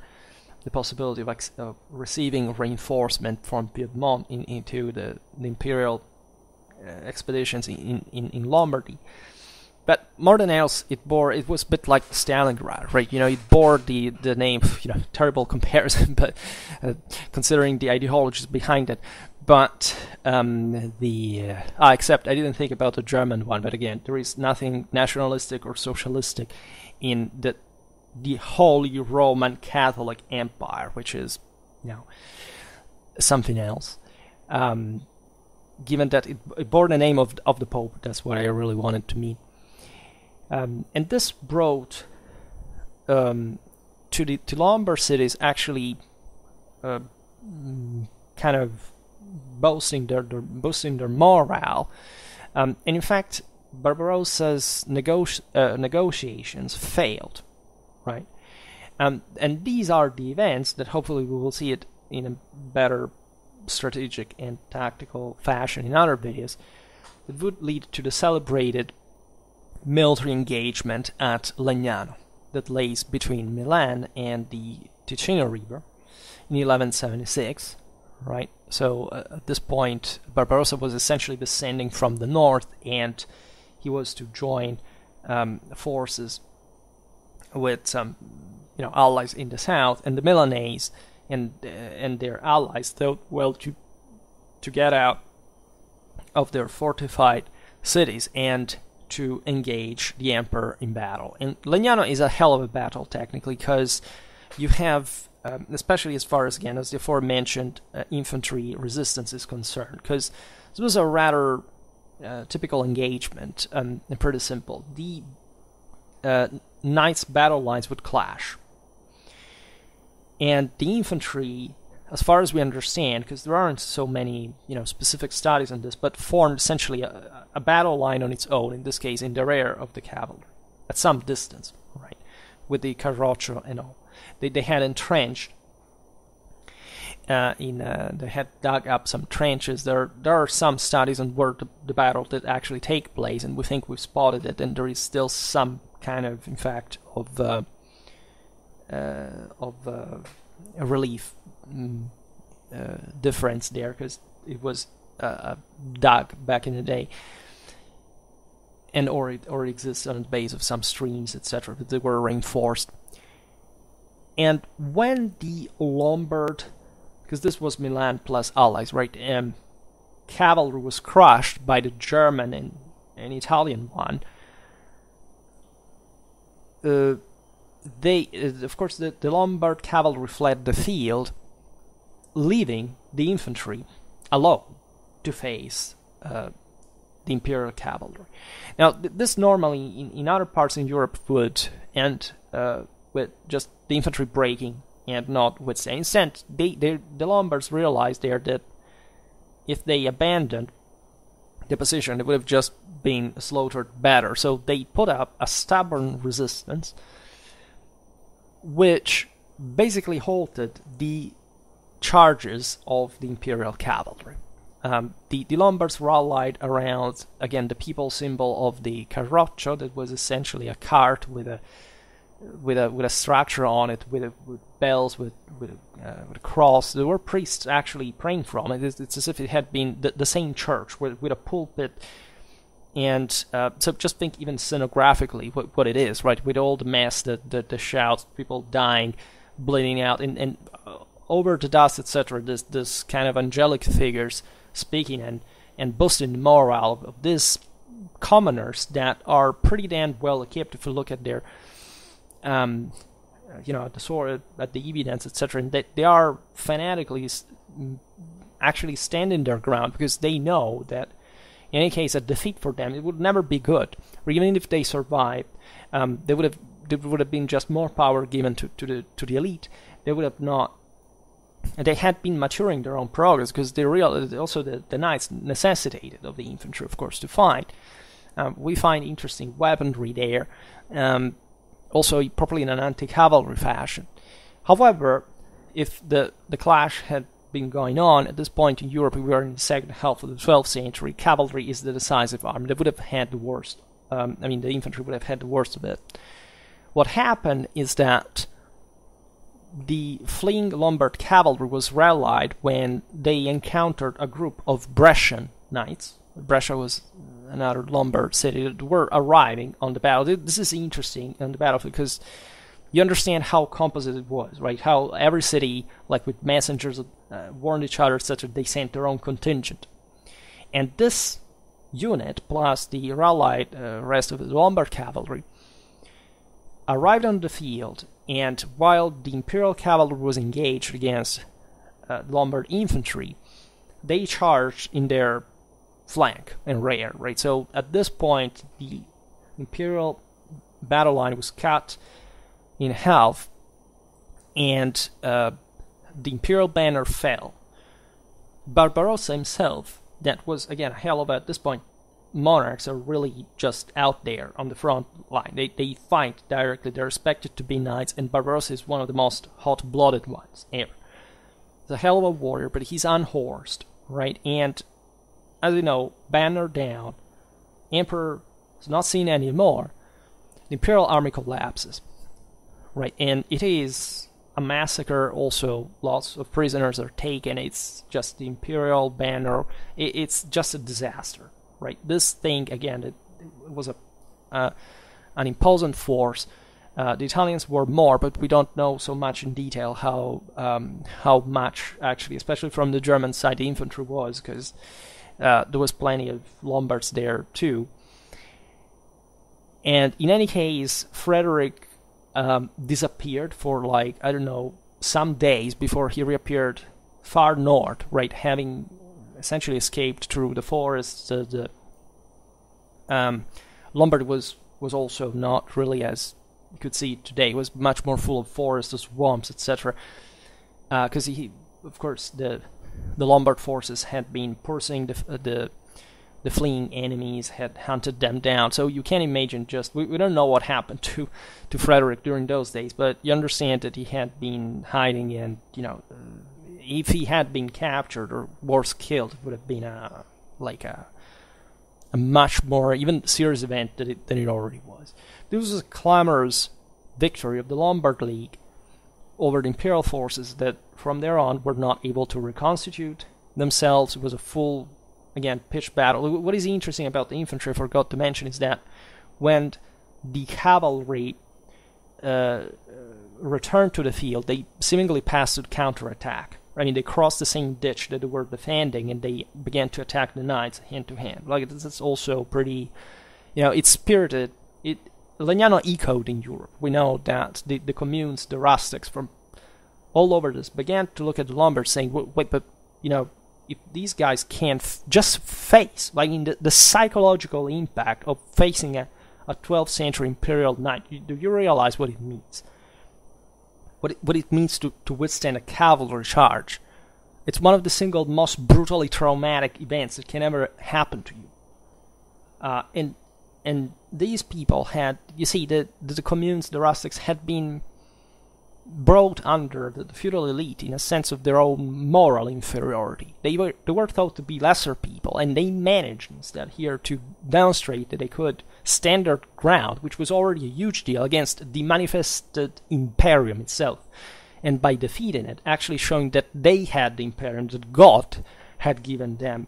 The possibility of, of receiving reinforcement from Piedmont in, into the, the imperial uh, expeditions in, in, in Lombardy. But more than else, it bore, it was a bit like Stalingrad, right? You know, it bore the, the name, you know, terrible comparison, but uh, considering the ideologies behind it. But um, the uh, ah, except I didn't think about the German one. But again, there is nothing nationalistic or socialistic in the the Holy Roman Catholic Empire, which is, you know, something else. Um, given that it, it bore the name of of the Pope, that's what I really wanted to mean. Um, and this brought um, to the to Lombard cities actually uh, kind of boosting their, their boosting their morale, um, and in fact, Barbarossa's nego uh, negotiations failed, right? Um, and these are the events that hopefully we will see it in a better strategic and tactical fashion in other videos. It would lead to the celebrated military engagement at Legnano that lays between Milan and the Ticino River in eleven seventy-six. Right, so uh, at this point, Barbarossa was essentially descending from the north, and he was to join um, forces with some, you know, allies in the south, and the Milanese and uh, and their allies thought well to to get out of their fortified cities and to engage the emperor in battle. And Legnano is a hell of a battle technically, because you have, Um, especially as far as, again, as the aforementioned uh, infantry resistance is concerned, because this was a rather uh, typical engagement, um, and pretty simple. The uh, knights' battle lines would clash, and the infantry as far as we understand, because there aren't so many, you know, specific studies on this, but formed essentially a, a battle line on its own, in this case in the rear of the cavalry, at some distance, right, with the carroccio and all. They, they had entrenched, uh, in, uh, they had dug up some trenches. There, there are some studies on where the, the battle did actually take place, and we think we've spotted it, and there is still some kind of, in fact, of, uh, uh, of uh, a relief Mm, uh, difference there, because it was uh, dug back in the day, and or it, or it exists on the base of some streams, et cetera. But they were reinforced. And when the Lombard, because this was Milan plus allies, right? Um, cavalry was crushed by the German and, and Italian one. Uh, they, uh, of course, the, the Lombard cavalry fled the field, leaving the infantry alone to face uh, the imperial cavalry. Now, th this normally in, in other parts in Europe would end uh, with just the infantry breaking and not withstanding. Instead, they, they, the Lombards realized there that if they abandoned the position, it would have just been slaughtered better. So they put up a stubborn resistance, which basically halted the charges of the imperial cavalry. Um, the, the Lombards were allied around, again, the people symbol of the carroccio, that was essentially a cart with a with a with a structure on it, with a, with bells, with with a, uh, with a cross. There were priests actually praying from it. It's, it's as if it had been the, the same church with with a pulpit, and uh, so just think even scenographically what, what it is, right? With all the mass, the the, the shouts, people dying, bleeding out, and and. Uh, over the dust, et cetera. This this kind of angelic figures speaking and and boosting the morale of these commoners that are pretty damn well equipped. If you look at their, um, you know, at the sword, at the evidence, et cetera. And they they are fanatically actually standing their ground, because they know that in any case a defeat for them, it would never be good. Or even if they survived, um, they would have there would have been just more power given to to the to the elite. They would have not. And they had been maturing their own progress, because they realized also that the knights necessitated of the infantry, of course, to fight. Um, we find interesting weaponry there, um, also properly in an anti-cavalry fashion. However, if the, the clash had been going on, at this point in Europe, we were in the second half of the twelfth century, cavalry is the decisive arm. They would have had the worst, um, I mean, the infantry would have had the worst of it. What happened is that the fleeing Lombard cavalry was rallied when they encountered a group of Brescian knights. Brescia was another Lombard city that were arriving on the battlefield. This is interesting on the battlefield because you understand how composite it was, right? How every city, like with messengers, uh, warned each other, such that they sent their own contingent. And this unit, plus the rallied uh, rest of the Lombard cavalry, arrived on the field, and while the imperial cavalry was engaged against uh, Lombard infantry, they charged in their flank and rear, right? So at this point, the imperial battle line was cut in half, and uh, the imperial banner fell. Barbarossa himself, that was, again, a hell of a, at this point, monarchs are really just out there on the front line. They they fight directly. They're expected to be knights, and Barbarossa is one of the most hot-blooded ones ever. He's a hell of a warrior, but he's unhorsed, right? And as you know, banner down, emperor is not seen anymore. The imperial army collapses, right? And it is a massacre. Also, lots of prisoners are taken. It's just the imperial banner. It, it's just a disaster. Right, this thing again, it, it was a uh, an imposing force. Uh, the Italians were more, but we don't know so much in detail how um, how much actually, especially from the German side, the infantry was, because uh, there was plenty of Lombards there too. And in any case, Frederick um, disappeared for like I don't know some days before he reappeared far north, right, having essentially escaped through the forest. Uh, the um, Lombard was was also not really as you could see today. It was much more full of forests, swamps, et cetera. Because uh, he of course, the the Lombard forces had been pursuing the the, the fleeing enemies, had hunted them down. So you can imagine, just we, we don't know what happened to to Frederick during those days, but you understand that he had been hiding, and you know, if he had been captured or worse killed, it would have been a like a a much more even serious event than it, than it already was. This was a clamorous victory of the Lombard League over the imperial forces that from there on were not able to reconstitute themselves. It was a full, again, pitched battle. What is interesting about the infantry, I forgot to mention, is that when the cavalry uh, returned to the field, they seemingly passed to the counterattack. I mean, they crossed the same ditch that they were defending, and they began to attack the knights hand to hand. Like, this is also pretty, you know, it's spirited. It Legnano echoed in Europe. We know that the, the communes, the rustics from all over this began to look at the Lombards saying, wait, but, you know, if these guys can't f just face, like, in the, the psychological impact of facing a, a twelfth century imperial knight, you, do you realize what it means? What it, what it means to, to withstand a cavalry charge. It's one of the single most brutally traumatic events that can ever happen to you. Uh, and and these people had, you see, the, the communes, the rustics, had been brought under the, the feudal elite in a sense of their own moral inferiority. They were, they were thought to be lesser people, and they managed instead here to demonstrate that they could stand their ground, which was already a huge deal, against the manifested imperium itself. And by defeating it, actually showing that they had the imperium, that God had given them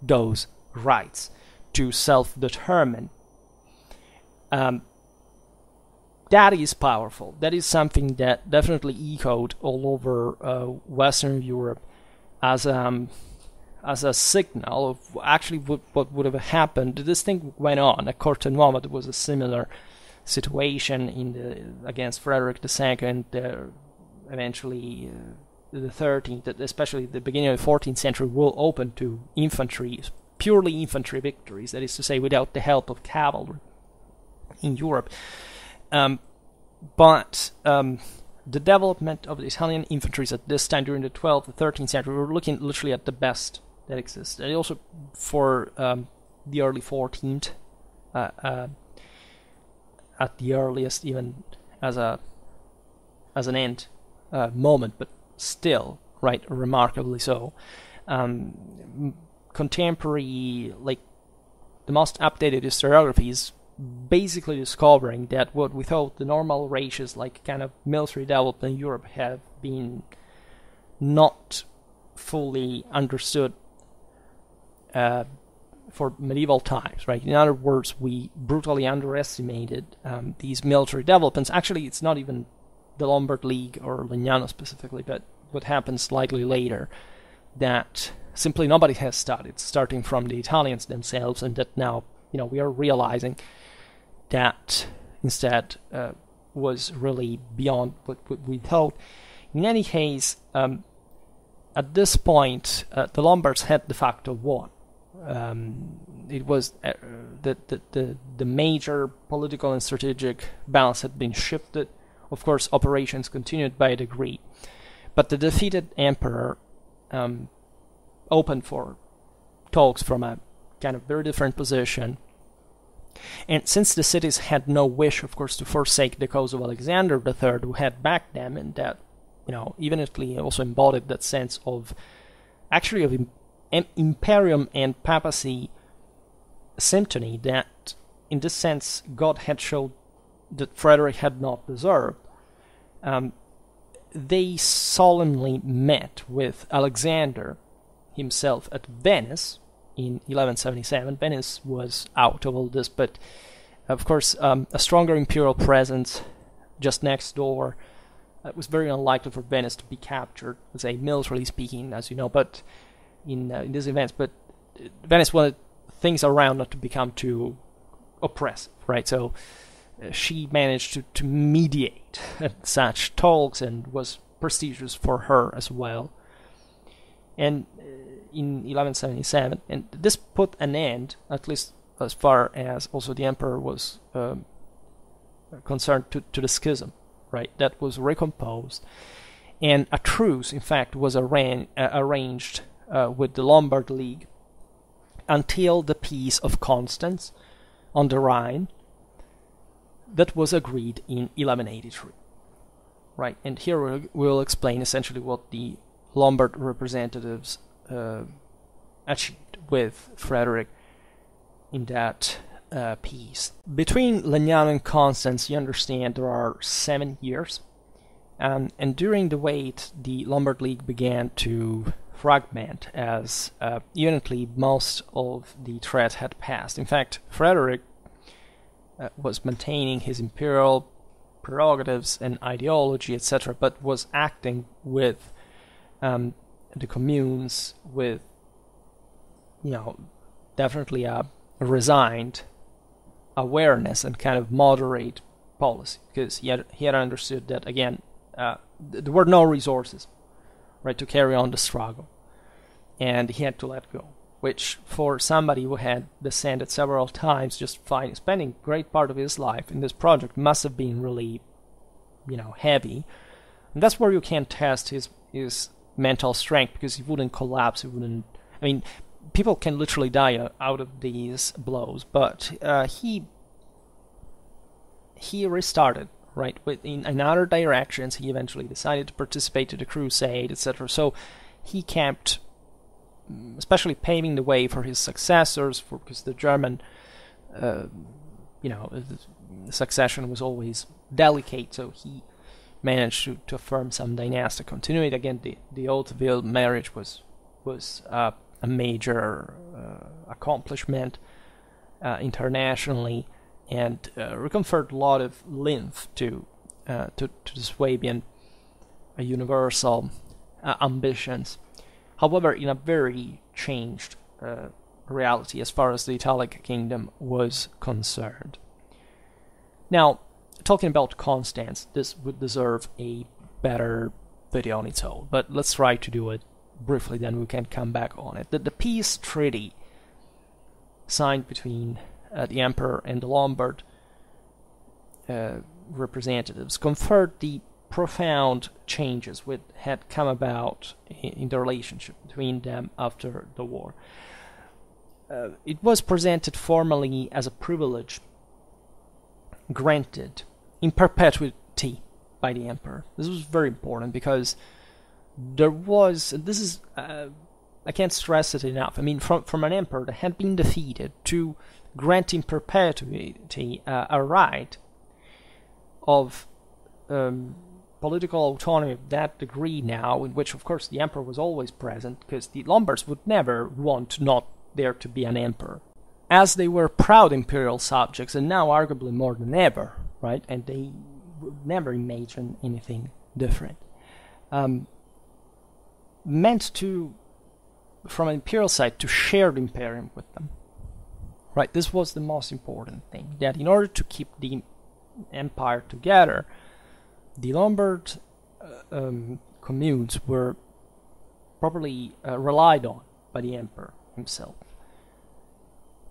those rights to self-determine. Um, that is powerful. That is something that definitely echoed all over uh, Western Europe as um, as a signal of actually what, what would have happened. This thing went on. At Cortenuova, there was a similar situation in the against Frederick the Second and uh, eventually uh, the thirteenth, especially the beginning of the fourteenth century, will open to infantry, purely infantry victories, that is to say, without the help of cavalry in Europe. Um, but um, the development of the Italian infantry at this time during the twelfth and thirteenth century, we're looking literally at the best that exists. And also for um, the early fourteenth, uh, uh, at the earliest, even as a as an end uh, moment, but still, right, remarkably so. Um, contemporary, like the most updated historiography is basically discovering that what we thought the normal ratios, like kind of military development in Europe, have been not fully understood uh, for medieval times, right? In other words, we brutally underestimated um, these military developments. Actually, it's not even the Lombard League or Legnano specifically, but what happens slightly later, that simply nobody has studied, starting from the Italians themselves, and that now, you know, we are realizing that instead uh, was really beyond what, what we thought. In any case, um, at this point, uh, the Lombards had de facto won. Um, it was uh, the, the, the, the major political and strategic balance had been shifted. Of course, operations continued by a degree, but the defeated emperor um, opened for talks from a kind of very different position. And since the cities had no wish, of course, to forsake the cause of Alexander the Third, who had backed them, and that, you know, evidently also embodied that sense of, actually, of im imperium and papacy sympathy, that, in this sense, God had showed that Frederick had not deserved. Um, they solemnly met with Alexander himself at Venice in eleven seventy-seven. Venice was out of all this, but of course um, a stronger imperial presence just next door, it was very unlikely for Venice to be captured, let's say, militarily speaking, as you know, but in, uh, in these events, but Venice wanted things around not to become too oppressive, right? So uh, she managed to, to mediate at such talks, and was prestigious for her as well. And uh, in eleven seventy-seven, and this put an end, at least as far as also the emperor was um, concerned, to, to the schism, right? That was recomposed, and a truce, in fact, was arran uh, arranged uh, with the Lombard League until the Peace of Constance on the Rhine that was agreed in eleven eighty-three. Right, and here we'll, we'll explain essentially what the Lombard representatives uh, achieved with Frederick in that uh, peace. Between Legnano and Constance, you understand, there are seven years. Um, and during the wait, the Lombard League began to fragment, as uh, evidently most of the threat had passed. In fact, Frederick uh, was maintaining his imperial prerogatives and ideology, et cetera, but was acting with um, the communes with, you know, definitely a resigned awareness and kind of moderate policy, because he had, he had understood that, again, Uh, th there were no resources, right, to carry on the struggle, and he had to let go, which for somebody who had descended several times, just find, spending great part of his life in this project, must have been really, you know, heavy. And that's where you can test his his mental strength, because he wouldn't collapse, he wouldn't, I mean, people can literally die out of these blows, but uh, he he restarted. Right, in, in other directions, he eventually decided to participate to the crusade, et cetera. So he kept, especially paving the way for his successors, for, because the German, uh, you know, the succession was always delicate. So he managed to, to affirm some dynastic continuity. Again, the the Hauteville marriage was was uh, a major uh, accomplishment uh, internationally, and uh, reconferred a lot of lymph to uh, to, to the Swabian uh, universal uh, ambitions. However, in a very changed uh, reality as far as the Italic kingdom was concerned. Now, talking about Constance, this would deserve a better video on its own, but let's try to do it briefly, then we can come back on it. The, the peace treaty signed between Uh, the Emperor and the Lombard uh, representatives conferred the profound changes which had come about in, in the relationship between them after the war. Uh, it was presented formally as a privilege granted in perpetuity by the Emperor. This was very important because there was, this is, uh, I can't stress it enough, I mean, from, from an Emperor that had been defeated to granting perpetuity uh, a right of um, political autonomy of that degree now, in which, of course, the emperor was always present, because the Lombards would never want not there to be an emperor, as they were proud imperial subjects, and now arguably more than ever, right? And they would never imagine anything different. Um, meant to, from an imperial side, to share the imperium with them. Right, this was the most important thing, that in order to keep the empire together, the Lombard uh, um, communes were properly uh, relied on by the emperor himself.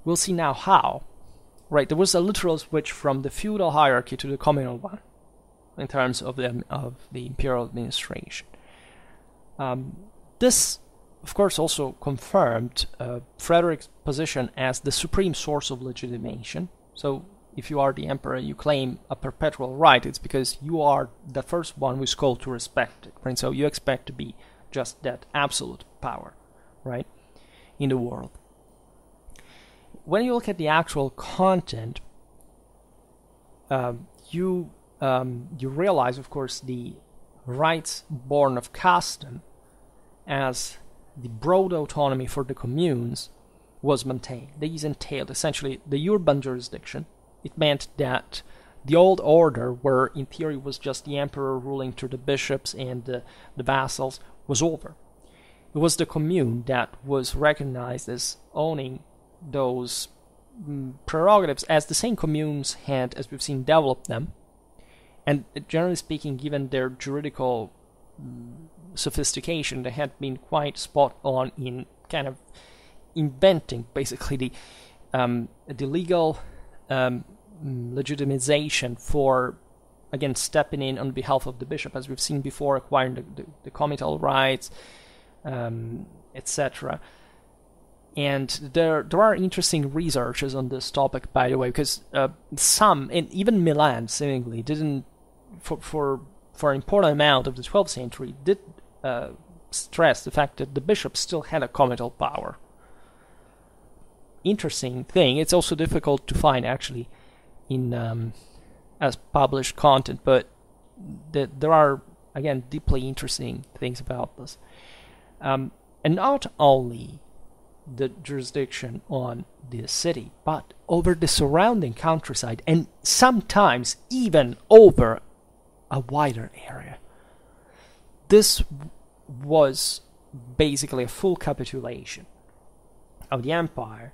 We'll see now how. Right, there was a literal switch from the feudal hierarchy to the communal one in terms of the of the imperial administration. Um, this, of course, also confirmed uh, Frederick's position as the supreme source of legitimation. So, if you are the emperor and you claim a perpetual right, it's because you are the first one who is called to respect it, right? So you expect to be just that absolute power, right, in the world. When you look at the actual content, uh, you um, you realize, of course, the rights born of custom as the broad autonomy for the communes was maintained. These entailed essentially the urban jurisdiction. It meant that the old order, where in theory was just the emperor ruling through the bishops and the, the vassals, was over. It was the commune that was recognized as owning those mm, prerogatives, as the same communes had, as we've seen, developed them, and generally speaking, given their juridical mm, sophistication, they had been quite spot on in kind of inventing basically the um, the legal um, legitimization for again stepping in on behalf of the bishop, as we've seen before, acquiring the, the, the comital rights, um, et cetera. And there, there are interesting researches on this topic, by the way, because uh, some, and even Milan, seemingly, didn't, for for for an important amount of the twelfth century, did uh, stress the fact that the bishop still had a comital power. Interesting thing. It's also difficult to find, actually, in um, as published content, but th there are, again, deeply interesting things about this. Um, and not only the jurisdiction on the city, but over the surrounding countryside, and sometimes even over a wider area. This was basically a full capitulation of the empire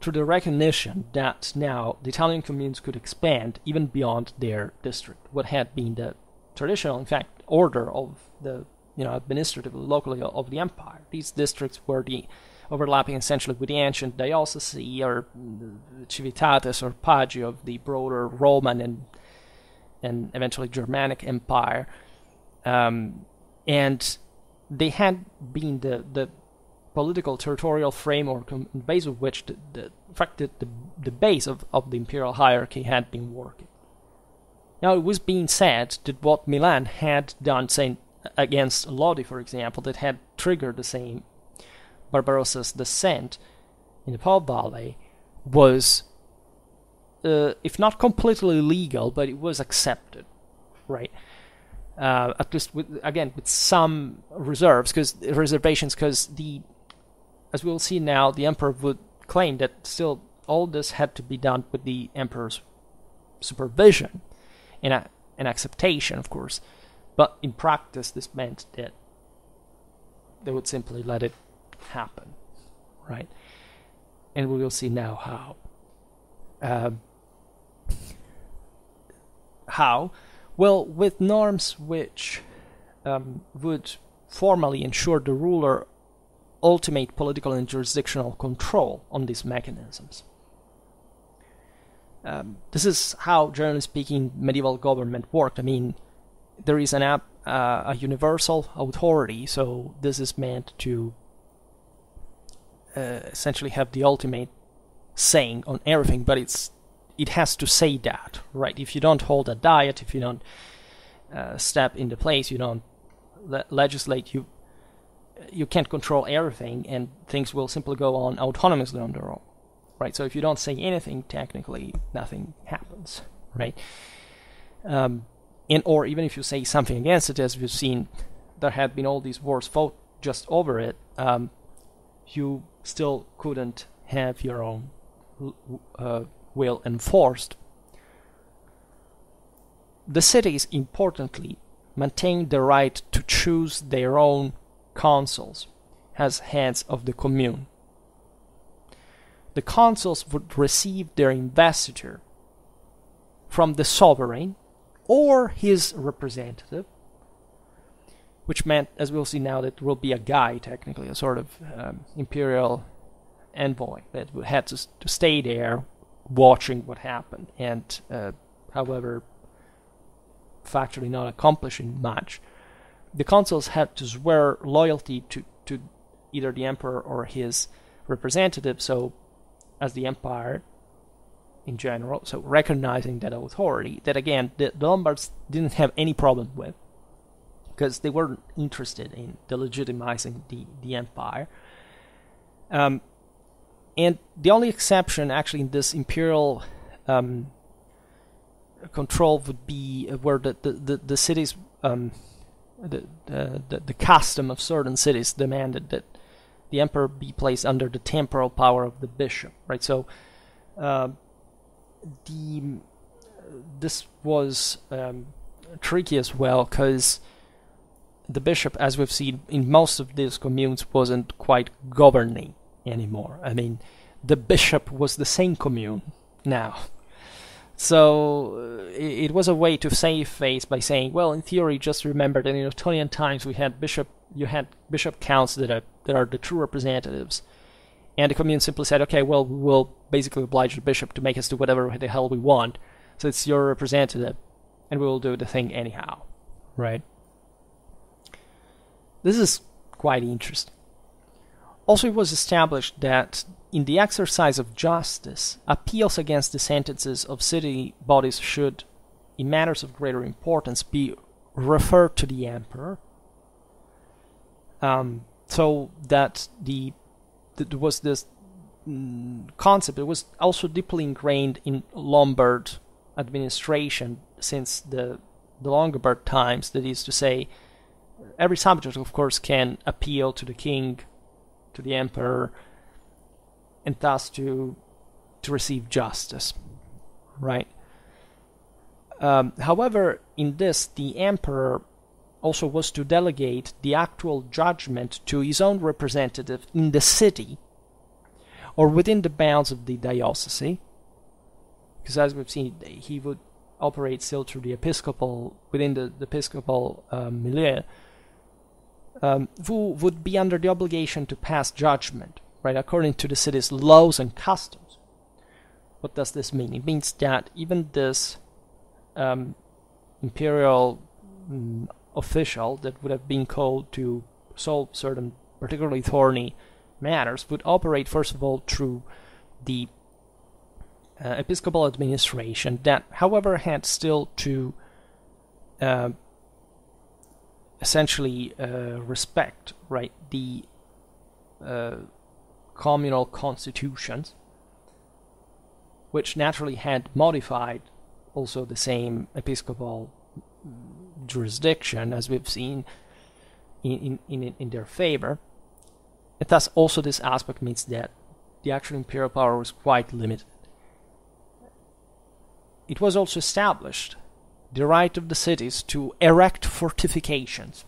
to the recognition that now the Italian communes could expand even beyond their district, what had been the traditional, in fact, order of the, you know, administrative locally of the empire. These districts were the overlapping essentially with the ancient diocese or civitatis or pagi of the broader Roman and and eventually Germanic Empire, um, and they had been the the political territorial framework on the base of which the, the in fact the, the the base of of the imperial hierarchy had been working. Now it was being said that what Milan had done, saying against Lodi, for example, that had triggered the same Barbarossa's descent in the Po Valley was, uh, if not completely legal, but it was accepted, right? Uh, at least, with, again, with some reserves, because reservations, because the, as we will see now, the emperor would claim that still all this had to be done with the emperor's supervision and uh, an acceptation, of course. But in practice, this meant that they would simply let it happen, right? And we will see now how. Uh, how? Well, with norms which um, would formally ensure the ruler ultimate political and jurisdictional control on these mechanisms. Um, this is how, generally speaking, medieval government worked. I mean, there is an app, uh, a universal authority, so this is meant to Uh, essentially have the ultimate saying on everything, but it's it has to say that, right? If you don't hold a diet, if you don't uh, step into place, you don't le legislate, you you can't control everything, and things will simply go on autonomously on their own, right? So if you don't say anything, technically nothing happens, right? Um, and or even if you say something against it, as we've seen, there have been all these wars fought just over it. Um, you still couldn't have your own uh, will enforced. The cities, importantly, maintained the right to choose their own consuls as heads of the commune. The consuls would receive their investiture from the sovereign or his representative, which meant, as we'll see now, that it will be a guy, technically, a sort of um, imperial envoy that had to, to stay there watching what happened and, uh, however, factually not accomplishing much. The consuls had to swear loyalty to, to either the emperor or his representative, so as the empire in general, so recognizing that authority that, again, the, the Lombards didn't have any problem with, because they weren't interested in delegitimizing the, the empire. Um, and the only exception, actually, in this imperial um, control would be where the, the, the, the cities, um, the, the, the, the custom of certain cities demanded that the emperor be placed under the temporal power of the bishop, right? So uh, the this was um, tricky as well, because the bishop, as we've seen in most of these communes, wasn't quite governing anymore. I mean, the bishop was the same commune now. So uh, it, it was a way to save face by saying, well, in theory, just remember that in Ottonian times we had bishop, you had bishop counts that are, that are the true representatives. And the commune simply said, okay, well, we will basically oblige the bishop to make us do whatever the hell we want. So it's your representative. and we will do the thing anyhow. Right. This is quite interesting. Also, it was established that in the exercise of justice, appeals against the sentences of city bodies should, in matters of greater importance, be referred to the emperor, um, so that the that was this mm, concept. It was also deeply ingrained in Lombard administration since the the Longobard times. That is to say, every subject, of course, can appeal to the king, to the emperor, and thus to to receive justice, right? Um, however, in this, the emperor also was to delegate the actual judgment to his own representative in the city or within the bounds of the diocese, because as we've seen, he would operate still through the episcopal, within the, the episcopal uh, milieu, um, who would be under the obligation to pass judgment, right, according to the city's laws and customs. What does this mean? It means that even this Um, imperial mm, official that would have been called to solve certain particularly thorny matters would operate first of all through the uh, episcopal administration that however had still to uh, essentially uh, respect, right, the uh, communal constitutions, which naturally had modified also the same episcopal jurisdiction, as we've seen, in in, in their favor. And thus also this aspect means that the actual imperial power was quite limited. It was also established the right of the cities to erect fortifications,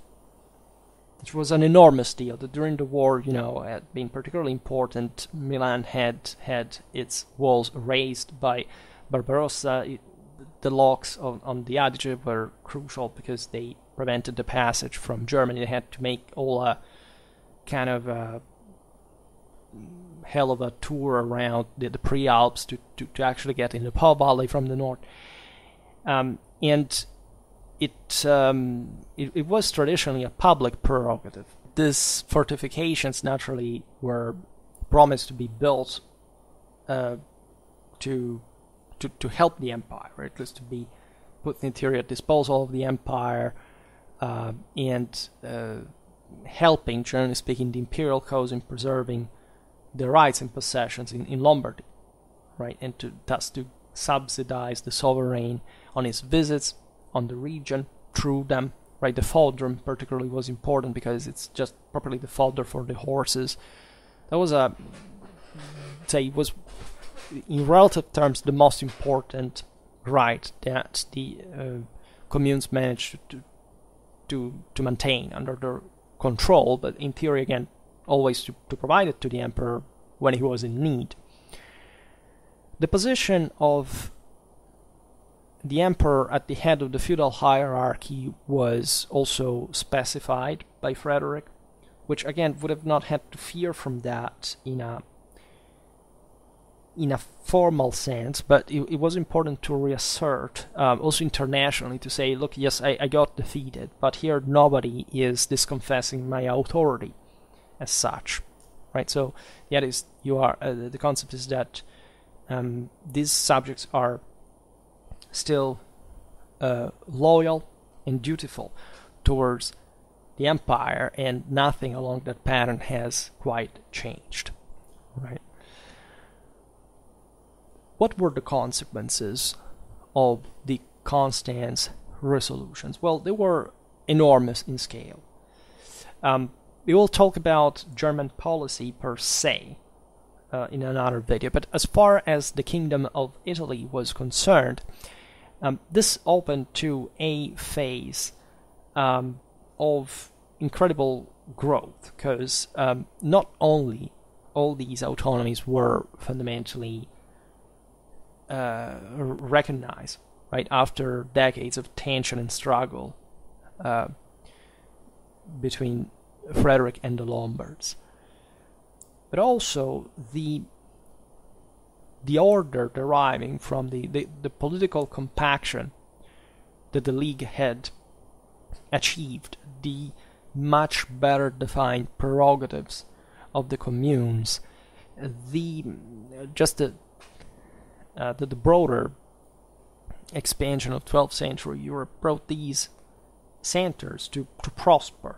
which was an enormous deal that during the war, you know, had been particularly important. Milan had had its walls razed by Barbarossa. It, The locks on, on the Adige were crucial because they prevented the passage from Germany. They had to make all a kind of a hell of a tour around the, the pre-Alps to, to, to actually get in the Po Valley from the north. Um, and it, um, it it was traditionally a public prerogative. These fortifications naturally were promised to be built uh, to... To, to help the empire, or at least to be put in theory at disposal of the empire, uh, and uh, helping, generally speaking, the imperial cause in preserving the rights and possessions in, in Lombardy, right, and to thus to subsidize the sovereign on his visits on the region through them, right. The fodrum particularly was important because it's just properly the fodder for the horses. That was a say it was. In relative terms, the most important right that the uh, communes managed to, to to maintain under their control, but in theory, again, always to, to provide it to the emperor when he was in need. The position of the emperor at the head of the feudal hierarchy was also specified by Frederick, which again would have not had to fear from that in a in a formal sense, but it, it was important to reassert, um, also internationally, to say, look, yes, I, I got defeated, but here nobody is disconfessing my authority as such, right? So that is, you are, uh, the concept is that um, these subjects are still uh, loyal and dutiful towards the empire, and nothing along that pattern has quite changed, right? What were the consequences of the Constance resolutions? Well, they were enormous in scale. Um, we will talk about German policy per se uh, in another video, but as far as the Kingdom of Italy was concerned, um, this opened to a phase um, of incredible growth, because um, not only all these autonomies were fundamentally Uh, recognize, right, after decades of tension and struggle uh, between Frederick and the Lombards, but also the the order deriving from the, the, the political compaction that the League had achieved the much better defined prerogatives of the communes, the just the uh, the, the broader expansion of twelfth century Europe brought these centers to, to prosper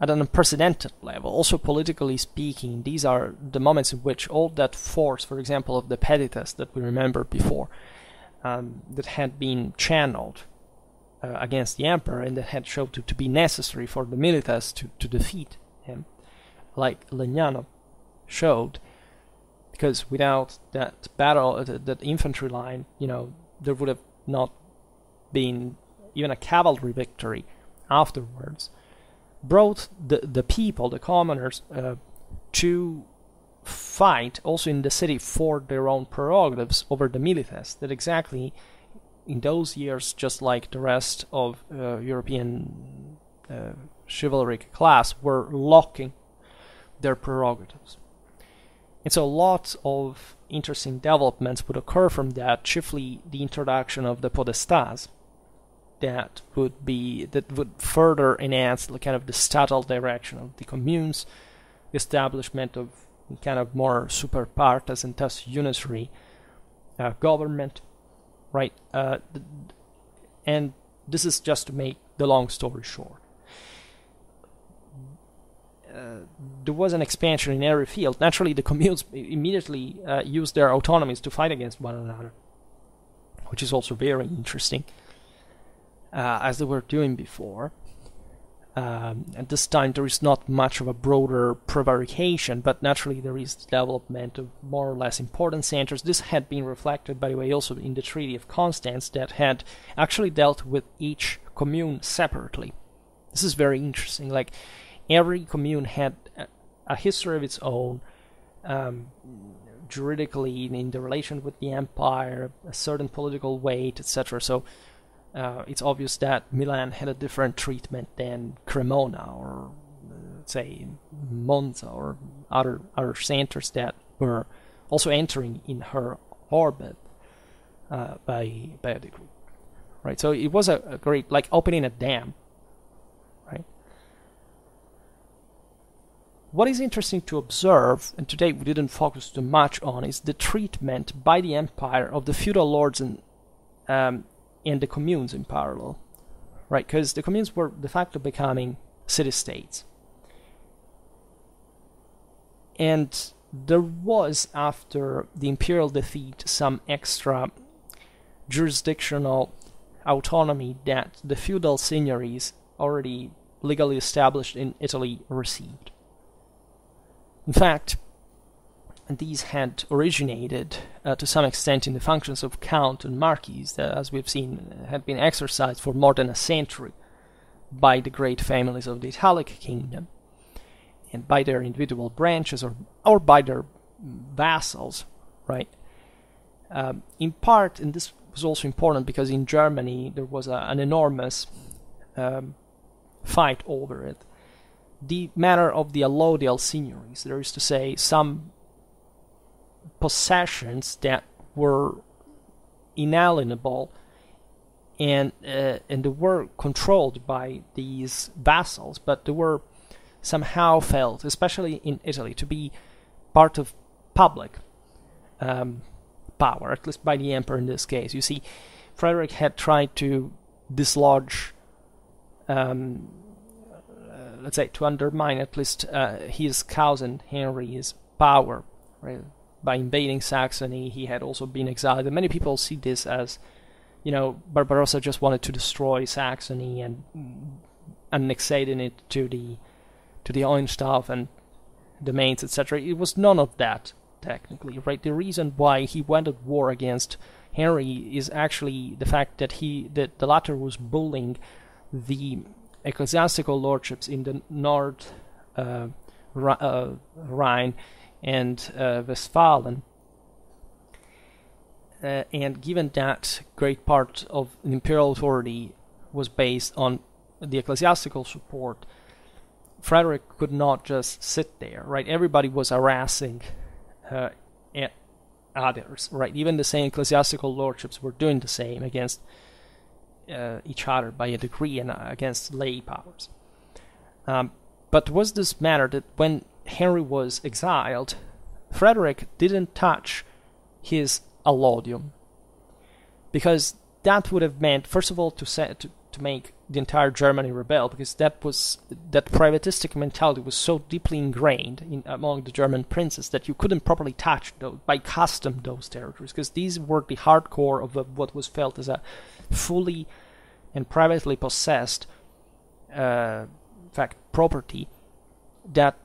at an unprecedented level. Also politically speaking, these are the moments in which all that force, for example, of the peditas that we remembered before, um, that had been channeled uh, against the emperor and that had shown to, to be necessary for the militas to, to defeat him, like Legnano showed, because without that battle, that, that infantry line, you know, there would have not been even a cavalry victory afterwards, brought the, the people, the commoners, uh, to fight also in the city for their own prerogatives over the milites, that exactly in those years, just like the rest of uh, European uh, chivalric class, were locking their prerogatives. And so lots of interesting developments would occur from that, chiefly the introduction of the podestas, that would be that would further enhance the kind of the statal direction of the communes, the establishment of kind of more super partes and thus unitary uh, government, right? Uh, and this is just to make the long story short. Uh, there was an expansion in every field. Naturally, the communes immediately uh, used their autonomies to fight against one another, which is also very interesting. Uh, as they were doing before. Um, at this time there is not much of a broader prevarication, but naturally there is the development of more or less important centers. This had been reflected, by the way, also in the Treaty of Constance, that had actually dealt with each commune separately. This is very interesting. Like, every commune had a, a history of its own, um, juridically, in, in the relation with the empire, a certain political weight, et cetera. So Uh, it's obvious that Milan had a different treatment than Cremona or uh, say Monza or other other centers that were also entering in her orbit uh, by by a degree, right? So it was a, a great, like opening a dam, right? What is interesting to observe, and today we didn't focus too much on, is the treatment by the empire of the feudal lords and um, and the communes in parallel, right? Because the communes were de facto becoming city-states. And there was, after the imperial defeat, some extra jurisdictional autonomy that the feudal signories already legally established in Italy received. In fact, these had originated uh, to some extent in the functions of count and marquis that, as we've seen, had been exercised for more than a century by the great families of the Italic kingdom, and by their individual branches or, or by their vassals, right? Um, in part, and this was also important because in Germany there was a, an enormous um, fight over it, the matter of the allodial signories, that is to say, some possessions that were inalienable and uh, and they were controlled by these vassals, but they were somehow felt, especially in Italy, to be part of public um, power, at least by the emperor in this case. You see, Frederick had tried to dislodge, um, uh, let's say, to undermine at least uh, his cousin Henry's power, right? By invading Saxony, he had also been exiled. And many people see this as, you know, Barbarossa just wanted to destroy Saxony and annexating it to the to the Hohenstaufen domains, et cetera. It was none of that, technically, right? The reason why he went at war against Henry is actually the fact that he that the latter was bullying the ecclesiastical lordships in the north uh, uh, Rhine and uh, Westphalen, uh, and given that great part of imperial authority was based on the ecclesiastical support, Frederick could not just sit there, right? Everybody was harassing uh, others, right? Even the same ecclesiastical lordships were doing the same against uh, each other by a decree and against lay powers. Um, but was this matter that when Henry was exiled, Frederick didn't touch his allodium, because that would have meant, first of all, to say, to, to make the entire Germany rebel, because that was that privatistic mentality was so deeply ingrained in, among the German princes, that you couldn't properly touch those, by custom, those territories, because these were the hardcore of a, what was felt as a fully and privately possessed, uh, in fact, property that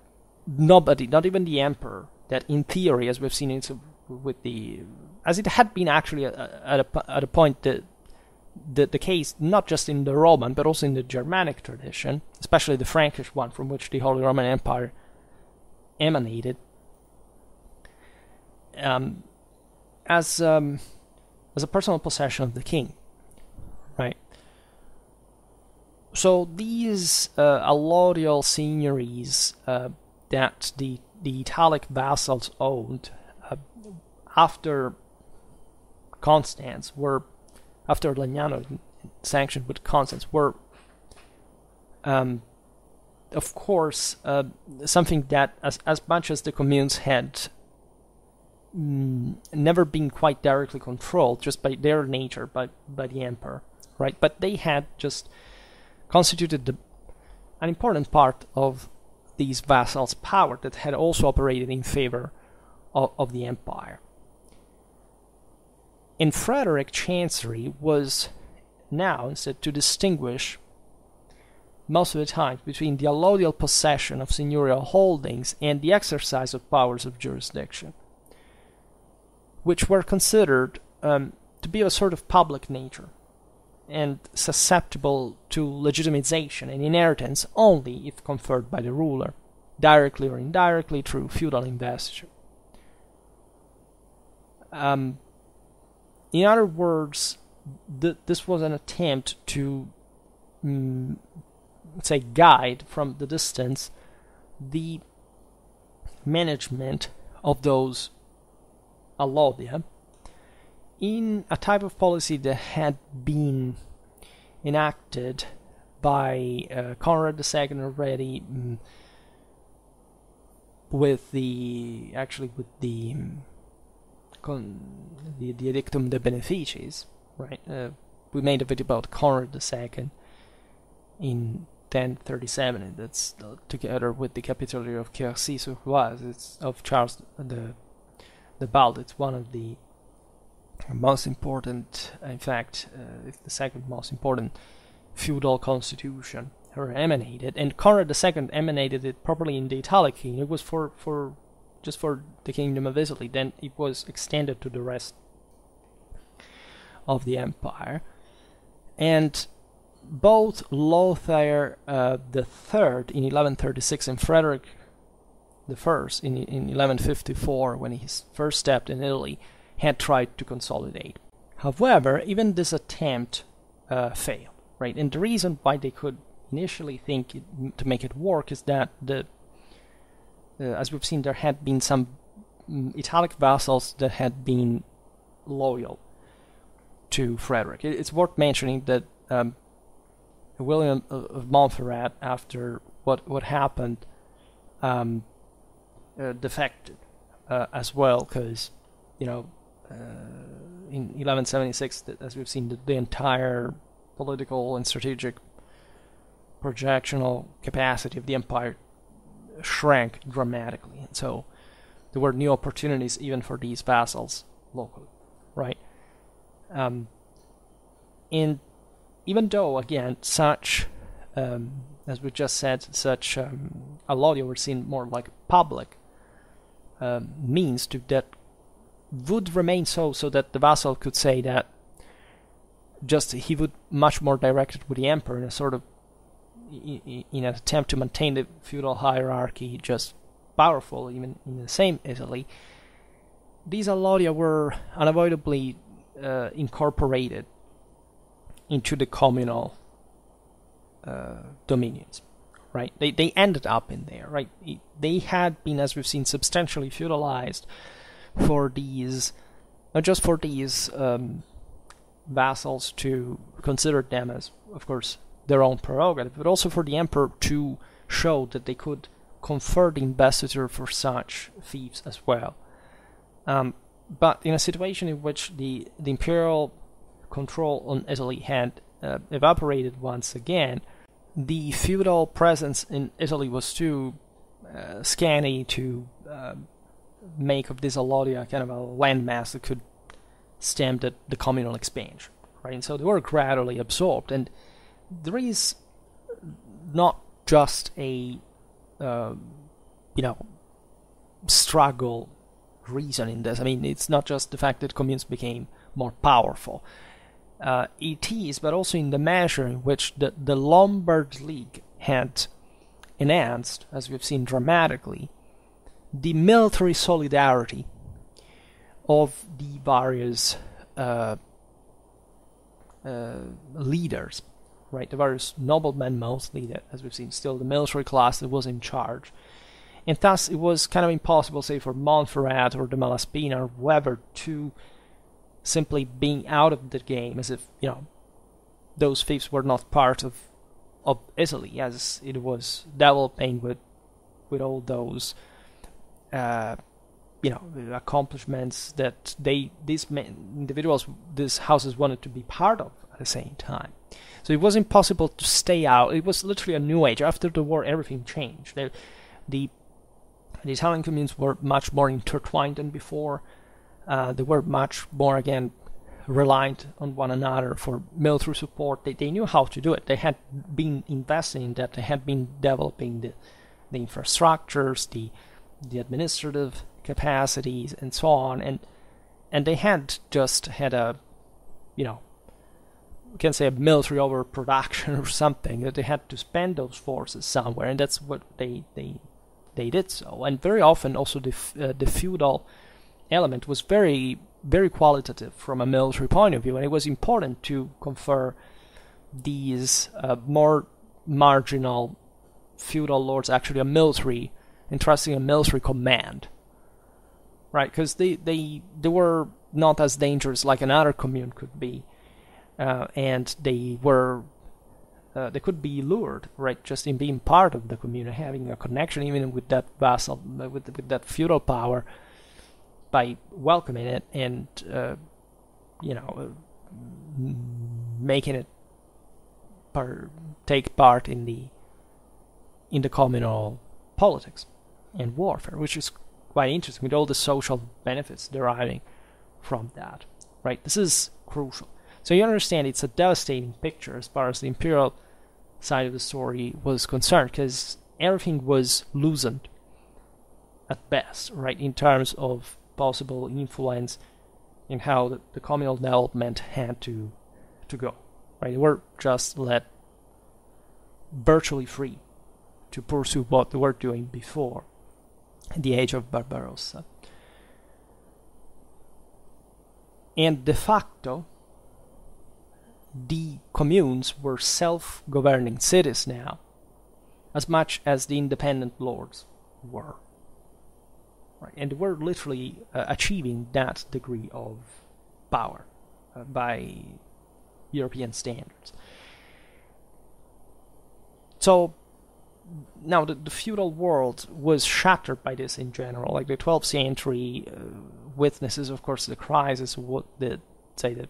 nobody, not even the emperor, that in theory, as we've seen in, with the, as it had been actually at a, at a point that. The, the case, not just in the Roman, but also in the Germanic tradition, especially the Frankish one from which the Holy Roman Empire emanated, um, as um, as a personal possession of the king, right? So these uh, allodial seigniories uh, that the, the Italic vassals owned uh, after Constance were after Legnano sanctioned with Constance, were, um, of course, uh, something that, as, as much as the communes had mm, never been quite directly controlled, just by their nature, by, by the emperor, right? But they had just constituted the, an important part of these vassals' power that had also operated in favor of, of the empire. In Frederick, chancery was now instead to distinguish most of the time between the allodial possession of seigneurial holdings and the exercise of powers of jurisdiction, which were considered um, to be of a sort of public nature and susceptible to legitimization and inheritance only if conferred by the ruler, directly or indirectly through feudal investiture. Um, In other words, th this was an attempt to, mm, say, guide from the distance the management of those allodia in a type of policy that had been enacted by uh, Conrad the Second already, mm, with the actually with the. Mm, The, the Edictum de Beneficis, right? Uh, we made a video about Conrad the Second in ten thirty-seven, and that's uh, together with the Capitulary of Quercy-sur-Oise. It's of Charles the the Bald. It's one of the most important, in fact, uh, it's the second most important feudal constitution ever emanated. And Conrad the Second emanated it properly in the Italic Kingdom. It was for for just for the Kingdom of Italy, then it was extended to the rest of the empire. And both Lothair uh, the Third in eleven thirty-six and Frederick the First in, in eleven fifty-four, when he first stepped in Italy, had tried to consolidate. However, even this attempt uh, failed, right? And the reason why they could initially think it, to make it work, is that the Uh, as we've seen, there had been some mm, Italic vassals that had been loyal to Frederick. It, it's worth mentioning that um, William of Montferrat, after what what happened, um, uh, defected uh, as well, because, you know, uh, in eleven seventy-six, th as we've seen, the, the entire political and strategic projectional capacity of the empire shrank dramatically, and so there were new opportunities even for these vassals locally, right? Um, and even though, again, such, um, as we just said, such um, allodia were seen more like public um, means to that would remain so, so that the vassal could say that just he would much more direct it with the emperor in a sort of, in an attempt to maintain the feudal hierarchy just powerful even in the same Italy, these allodia were unavoidably uh, incorporated into the communal uh, dominions, right? They, they ended up in there, right? They had been, as we've seen, substantially feudalized for these, not just for these um, vassals to consider them as, of course, their own prerogative, but also for the emperor to show that they could confer the investiture for such fiefs as well. Um, but in a situation in which the, the imperial control on Italy had uh, evaporated once again, the feudal presence in Italy was too uh, scanty to uh, make of this Allotria kind of a landmass that could stem the, the communal expansion, right? And so they were gradually absorbed, and there is not just a uh, you know struggle reason in this. I mean, it's not just the fact that communes became more powerful. Uh, it is, but also in the measure in which the, the Lombard League had enhanced, as we've seen dramatically, the military solidarity of the various uh, uh, leaders, right? The various noblemen mostly, that, as we've seen, still the military class that was in charge. And thus it was kind of impossible, say, for Montferrat or the Malaspina or whoever to simply being out of the game, as if, you know, those fiefs were not part of of Italy, as it was developing with with all those uh, you know accomplishments that they these men, individuals, these houses wanted to be part of at the same time. So it was impossible to stay out. It was literally a new age. After the war, everything changed. The the, the Italian communes were much more intertwined than before. Uh, they were much more, again, reliant on one another for military support. They, they knew how to do it. They had been investing in that. They had been developing the, the infrastructures, the the administrative capacities, and so on. And and they had just had a, you know, we can say a military overproduction or something, that they had to spend those forces somewhere, and that's what they they they did so. And very often also the uh, the feudal element was very, very qualitative from a military point of view, and it was important to confer these uh, more marginal feudal lords actually a military, entrusting a military command, right? Because they, they, they were not as dangerous like another commune could be, uh, and they were uh, they could be lured, right, just in being part of the commune, having a connection even with that vassal, with, with that feudal power, by welcoming it and, uh, you know, uh, making it par take part in the in the communal politics and warfare, which is quite interesting, with all the social benefits deriving from that, right? This is crucial. So you understand it's a devastating picture as far as the imperial side of the story was concerned, because everything was loosened at best, right, in terms of possible influence in how the, the communal development had to to go, right? They were just let virtually free to pursue what they were doing before the age of Barbarossa. And de facto, the communes were self-governing cities now, as much as the independent lords were. Right. And they were literally uh, achieving that degree of power uh, by European standards. So now the, the feudal world was shattered by this in general. Like the twelfth century uh, witnesses, of course, the crisis, what the say that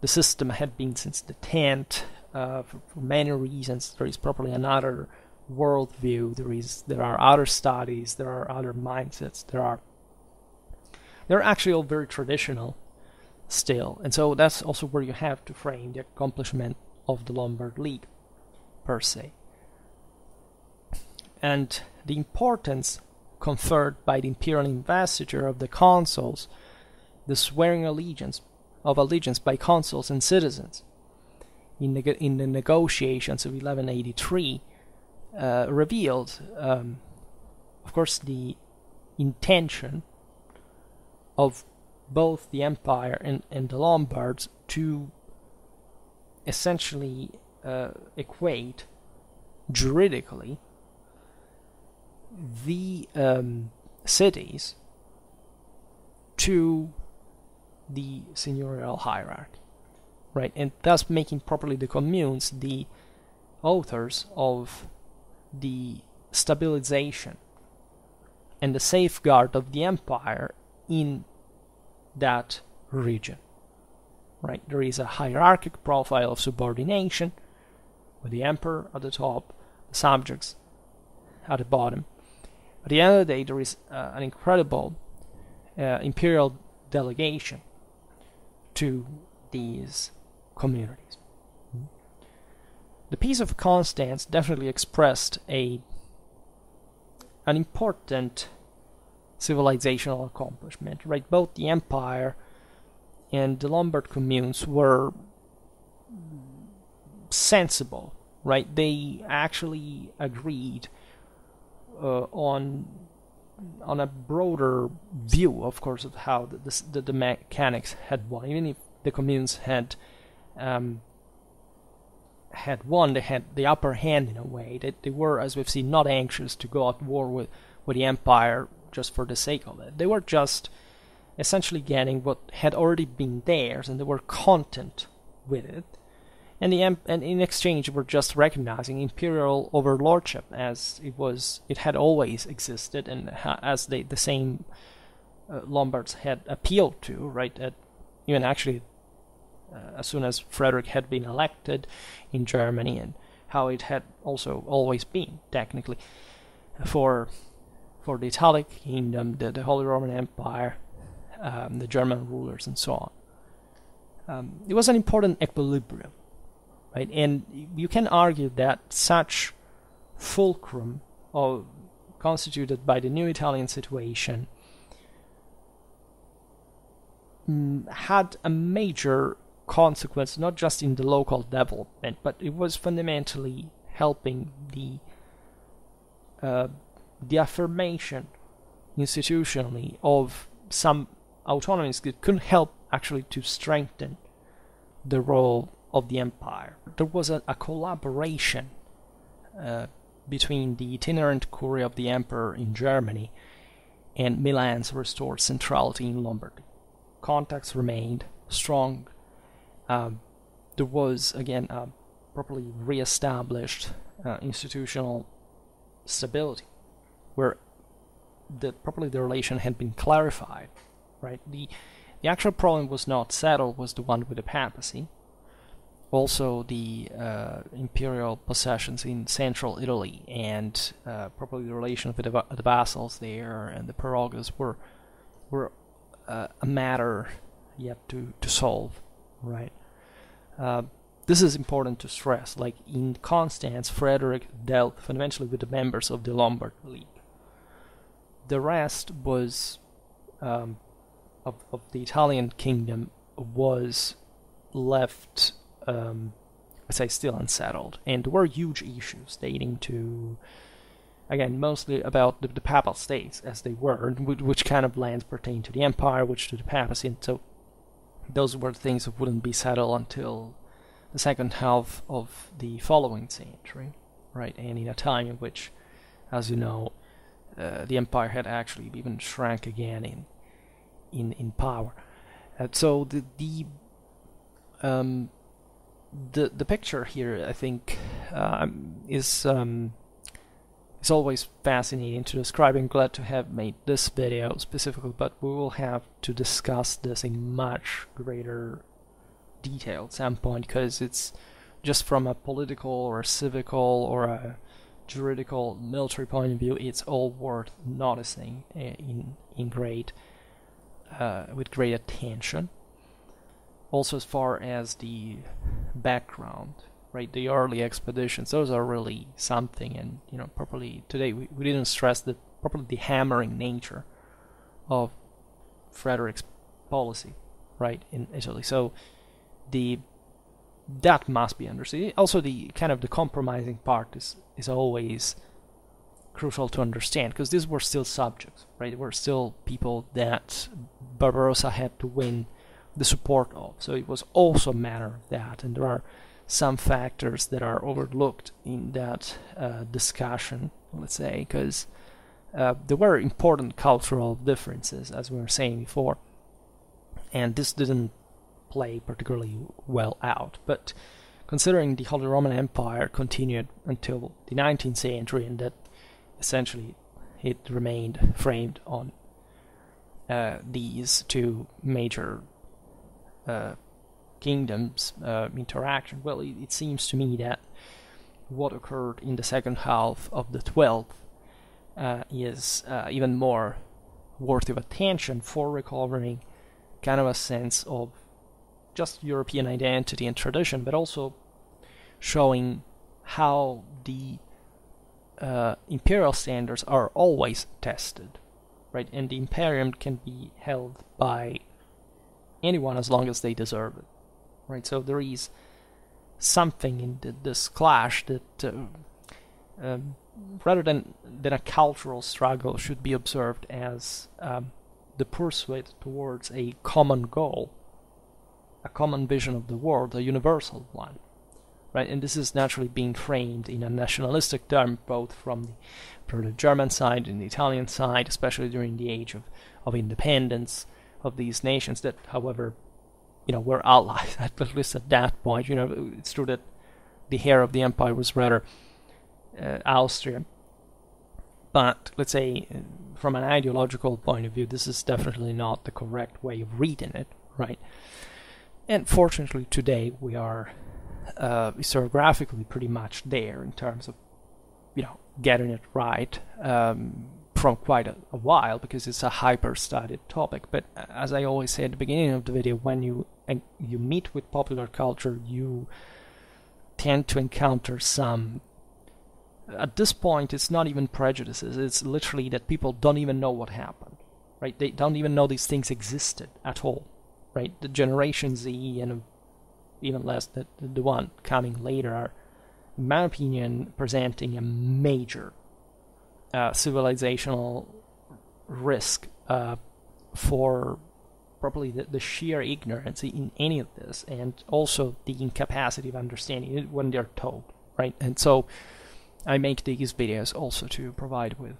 the system had been since the tenth uh, for, for many reasons. There is probably another worldview, there is there are other studies, there are other mindsets, there are they're actually all very traditional still, and so that's also where you have to frame the accomplishment of the Lombard League per se, and the importance conferred by the imperial investiture of the consuls, the swearing allegiance of allegiance by consuls and citizens in the in the negotiations of eleven eighty-three. Uh, revealed, um, of course, the intention of both the Empire and, and the Lombards to essentially uh, equate juridically the um, cities to the seigneurial hierarchy, right? And thus making properly the communes the authors of the stabilization and the safeguard of the empire in that region, right? There is a hierarchic profile of subordination, with the emperor at the top, the subjects at the bottom. At the end of the day, there is uh, an incredible uh, imperial delegation to these communities. Mm-hmm. The Peace of Constance definitely expressed a an important civilizational accomplishment, right? Both the empire and the Lombard communes were sensible, right? They actually agreed uh, on on a broader view, of course, of how the, the, the mechanics had won. Even if the communes had um, had won, they had the upper hand in a way. That they were, as we've seen, not anxious to go at war with, with the empire just for the sake of it. They were just essentially getting what had already been theirs, and they were content with it. And the em- and in exchange, were just recognizing imperial overlordship as it was, it had always existed, and ha- as they, the same uh, Lombards had appealed to, right? At, even actually, uh, as soon as Frederick had been elected in Germany, and how it had also always been technically for for the Italic Kingdom, the, the Holy Roman Empire, um, the German rulers, and so on. Um, it was an important equilibrium. Right? And you can argue that such fulcrum, of, constituted by the new Italian situation, had a major consequence, not just in the local development, but it was fundamentally helping the uh, the affirmation institutionally of some autonomies that could help actually to strengthen the role of the empire. There was a, a collaboration uh, between the itinerant curia of the emperor in Germany and Milan's restored centrality in Lombardy. Contacts remained strong. Um, there was, again, a properly re-established uh, institutional stability, where the, properly the relation had been clarified, right? The, the actual problem was not settled, was the one with the papacy. Also, the uh, imperial possessions in central Italy and uh, probably the relation with the, the vassals there and the prerogatives were were uh, a matter yet to, to solve, right? Uh, this is important to stress. Like in Constance, Frederick dealt fundamentally with the members of the Lombard League. The rest was um, of, of the Italian kingdom was left, Um, I say, still unsettled, and there were huge issues dating to, again, mostly about the, the papal states as they were, which, which kind of lands pertained to the empire, which to the papacy, and so those were things that wouldn't be settled until the second half of the following century, right? And in a time in which, as you know, uh, the empire had actually even shrank again in in in power, and so the the um. The the picture here, I think, um, is um, is always fascinating to describe. I'm glad to have made this video specifically, but we will have to discuss this in much greater detail at some point, because it's just from a political or a civical or a juridical military point of view, it's all worth noticing in in great uh, with great attention. Also, as far as the background, right, the early expeditions, those are really something, and, you know, properly, today we, we didn't stress the properly the hammering nature of Frederick's policy, right, in Italy. So, the that must be understood. Also, the kind of the compromising part is, is always crucial to understand, because these were still subjects, right, they were still people that Barbarossa had to win the support of, so it was also a matter of that, and there are some factors that are overlooked in that uh, discussion, let's say, because uh, there were important cultural differences, as we were saying before, and this didn't play particularly well out, but considering the Holy Roman Empire continued until the nineteenth century and that essentially it remained framed on uh, these two major uh, kingdoms uh, interaction, well, it, it seems to me that what occurred in the second half of the twelfth uh, is uh, even more worthy of attention for recovering kind of a sense of just European identity and tradition, but also showing how the uh, imperial standards are always tested, right? And the imperium can be held by anyone as long as they deserve it, right? So there is something in the, this clash that uh, um, rather than, than a cultural struggle should be observed as um, the pursuit towards a common goal, a common vision of the world, a universal one, right? And this is naturally being framed in a nationalistic term, both from the, from the German side and the Italian side, especially during the age of, of independence of these nations that, however, you know, were allies, at least at that point. You know, it's true that the heir of the empire was rather uh, Austria, but let's say from an ideological point of view, this is definitely not the correct way of reading it, right? And fortunately today we are uh, historiographically pretty much there in terms of, you know, getting it right um, from quite a, a while, because it's a hyper-studied topic. But as I always say at the beginning of the video, when you and you meet with popular culture, you tend to encounter some, at this point it's not even prejudices, it's literally that people don't even know what happened, right? They don't even know these things existed at all. Right, the Generation Z and even less the, the one coming later are, in my opinion, presenting a major uh, civilizational risk uh, for probably the, the sheer ignorance in any of this, and also the incapacity of understanding it when they're told, right? And so I make these videos also to provide with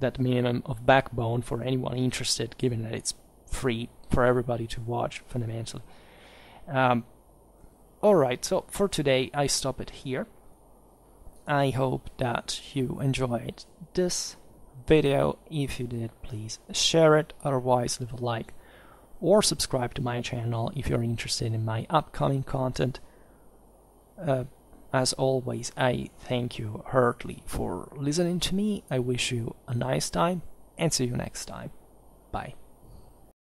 that minimum of backbone for anyone interested, given that it's free for everybody to watch fundamentally. Um, Alright, so for today I stop it here. I hope that you enjoyed this video. If you did, please share it, otherwise leave a like or subscribe to my channel if you're interested in my upcoming content. Uh, as always, I thank you heartily for listening to me. I wish you a nice time and see you next time. Bye.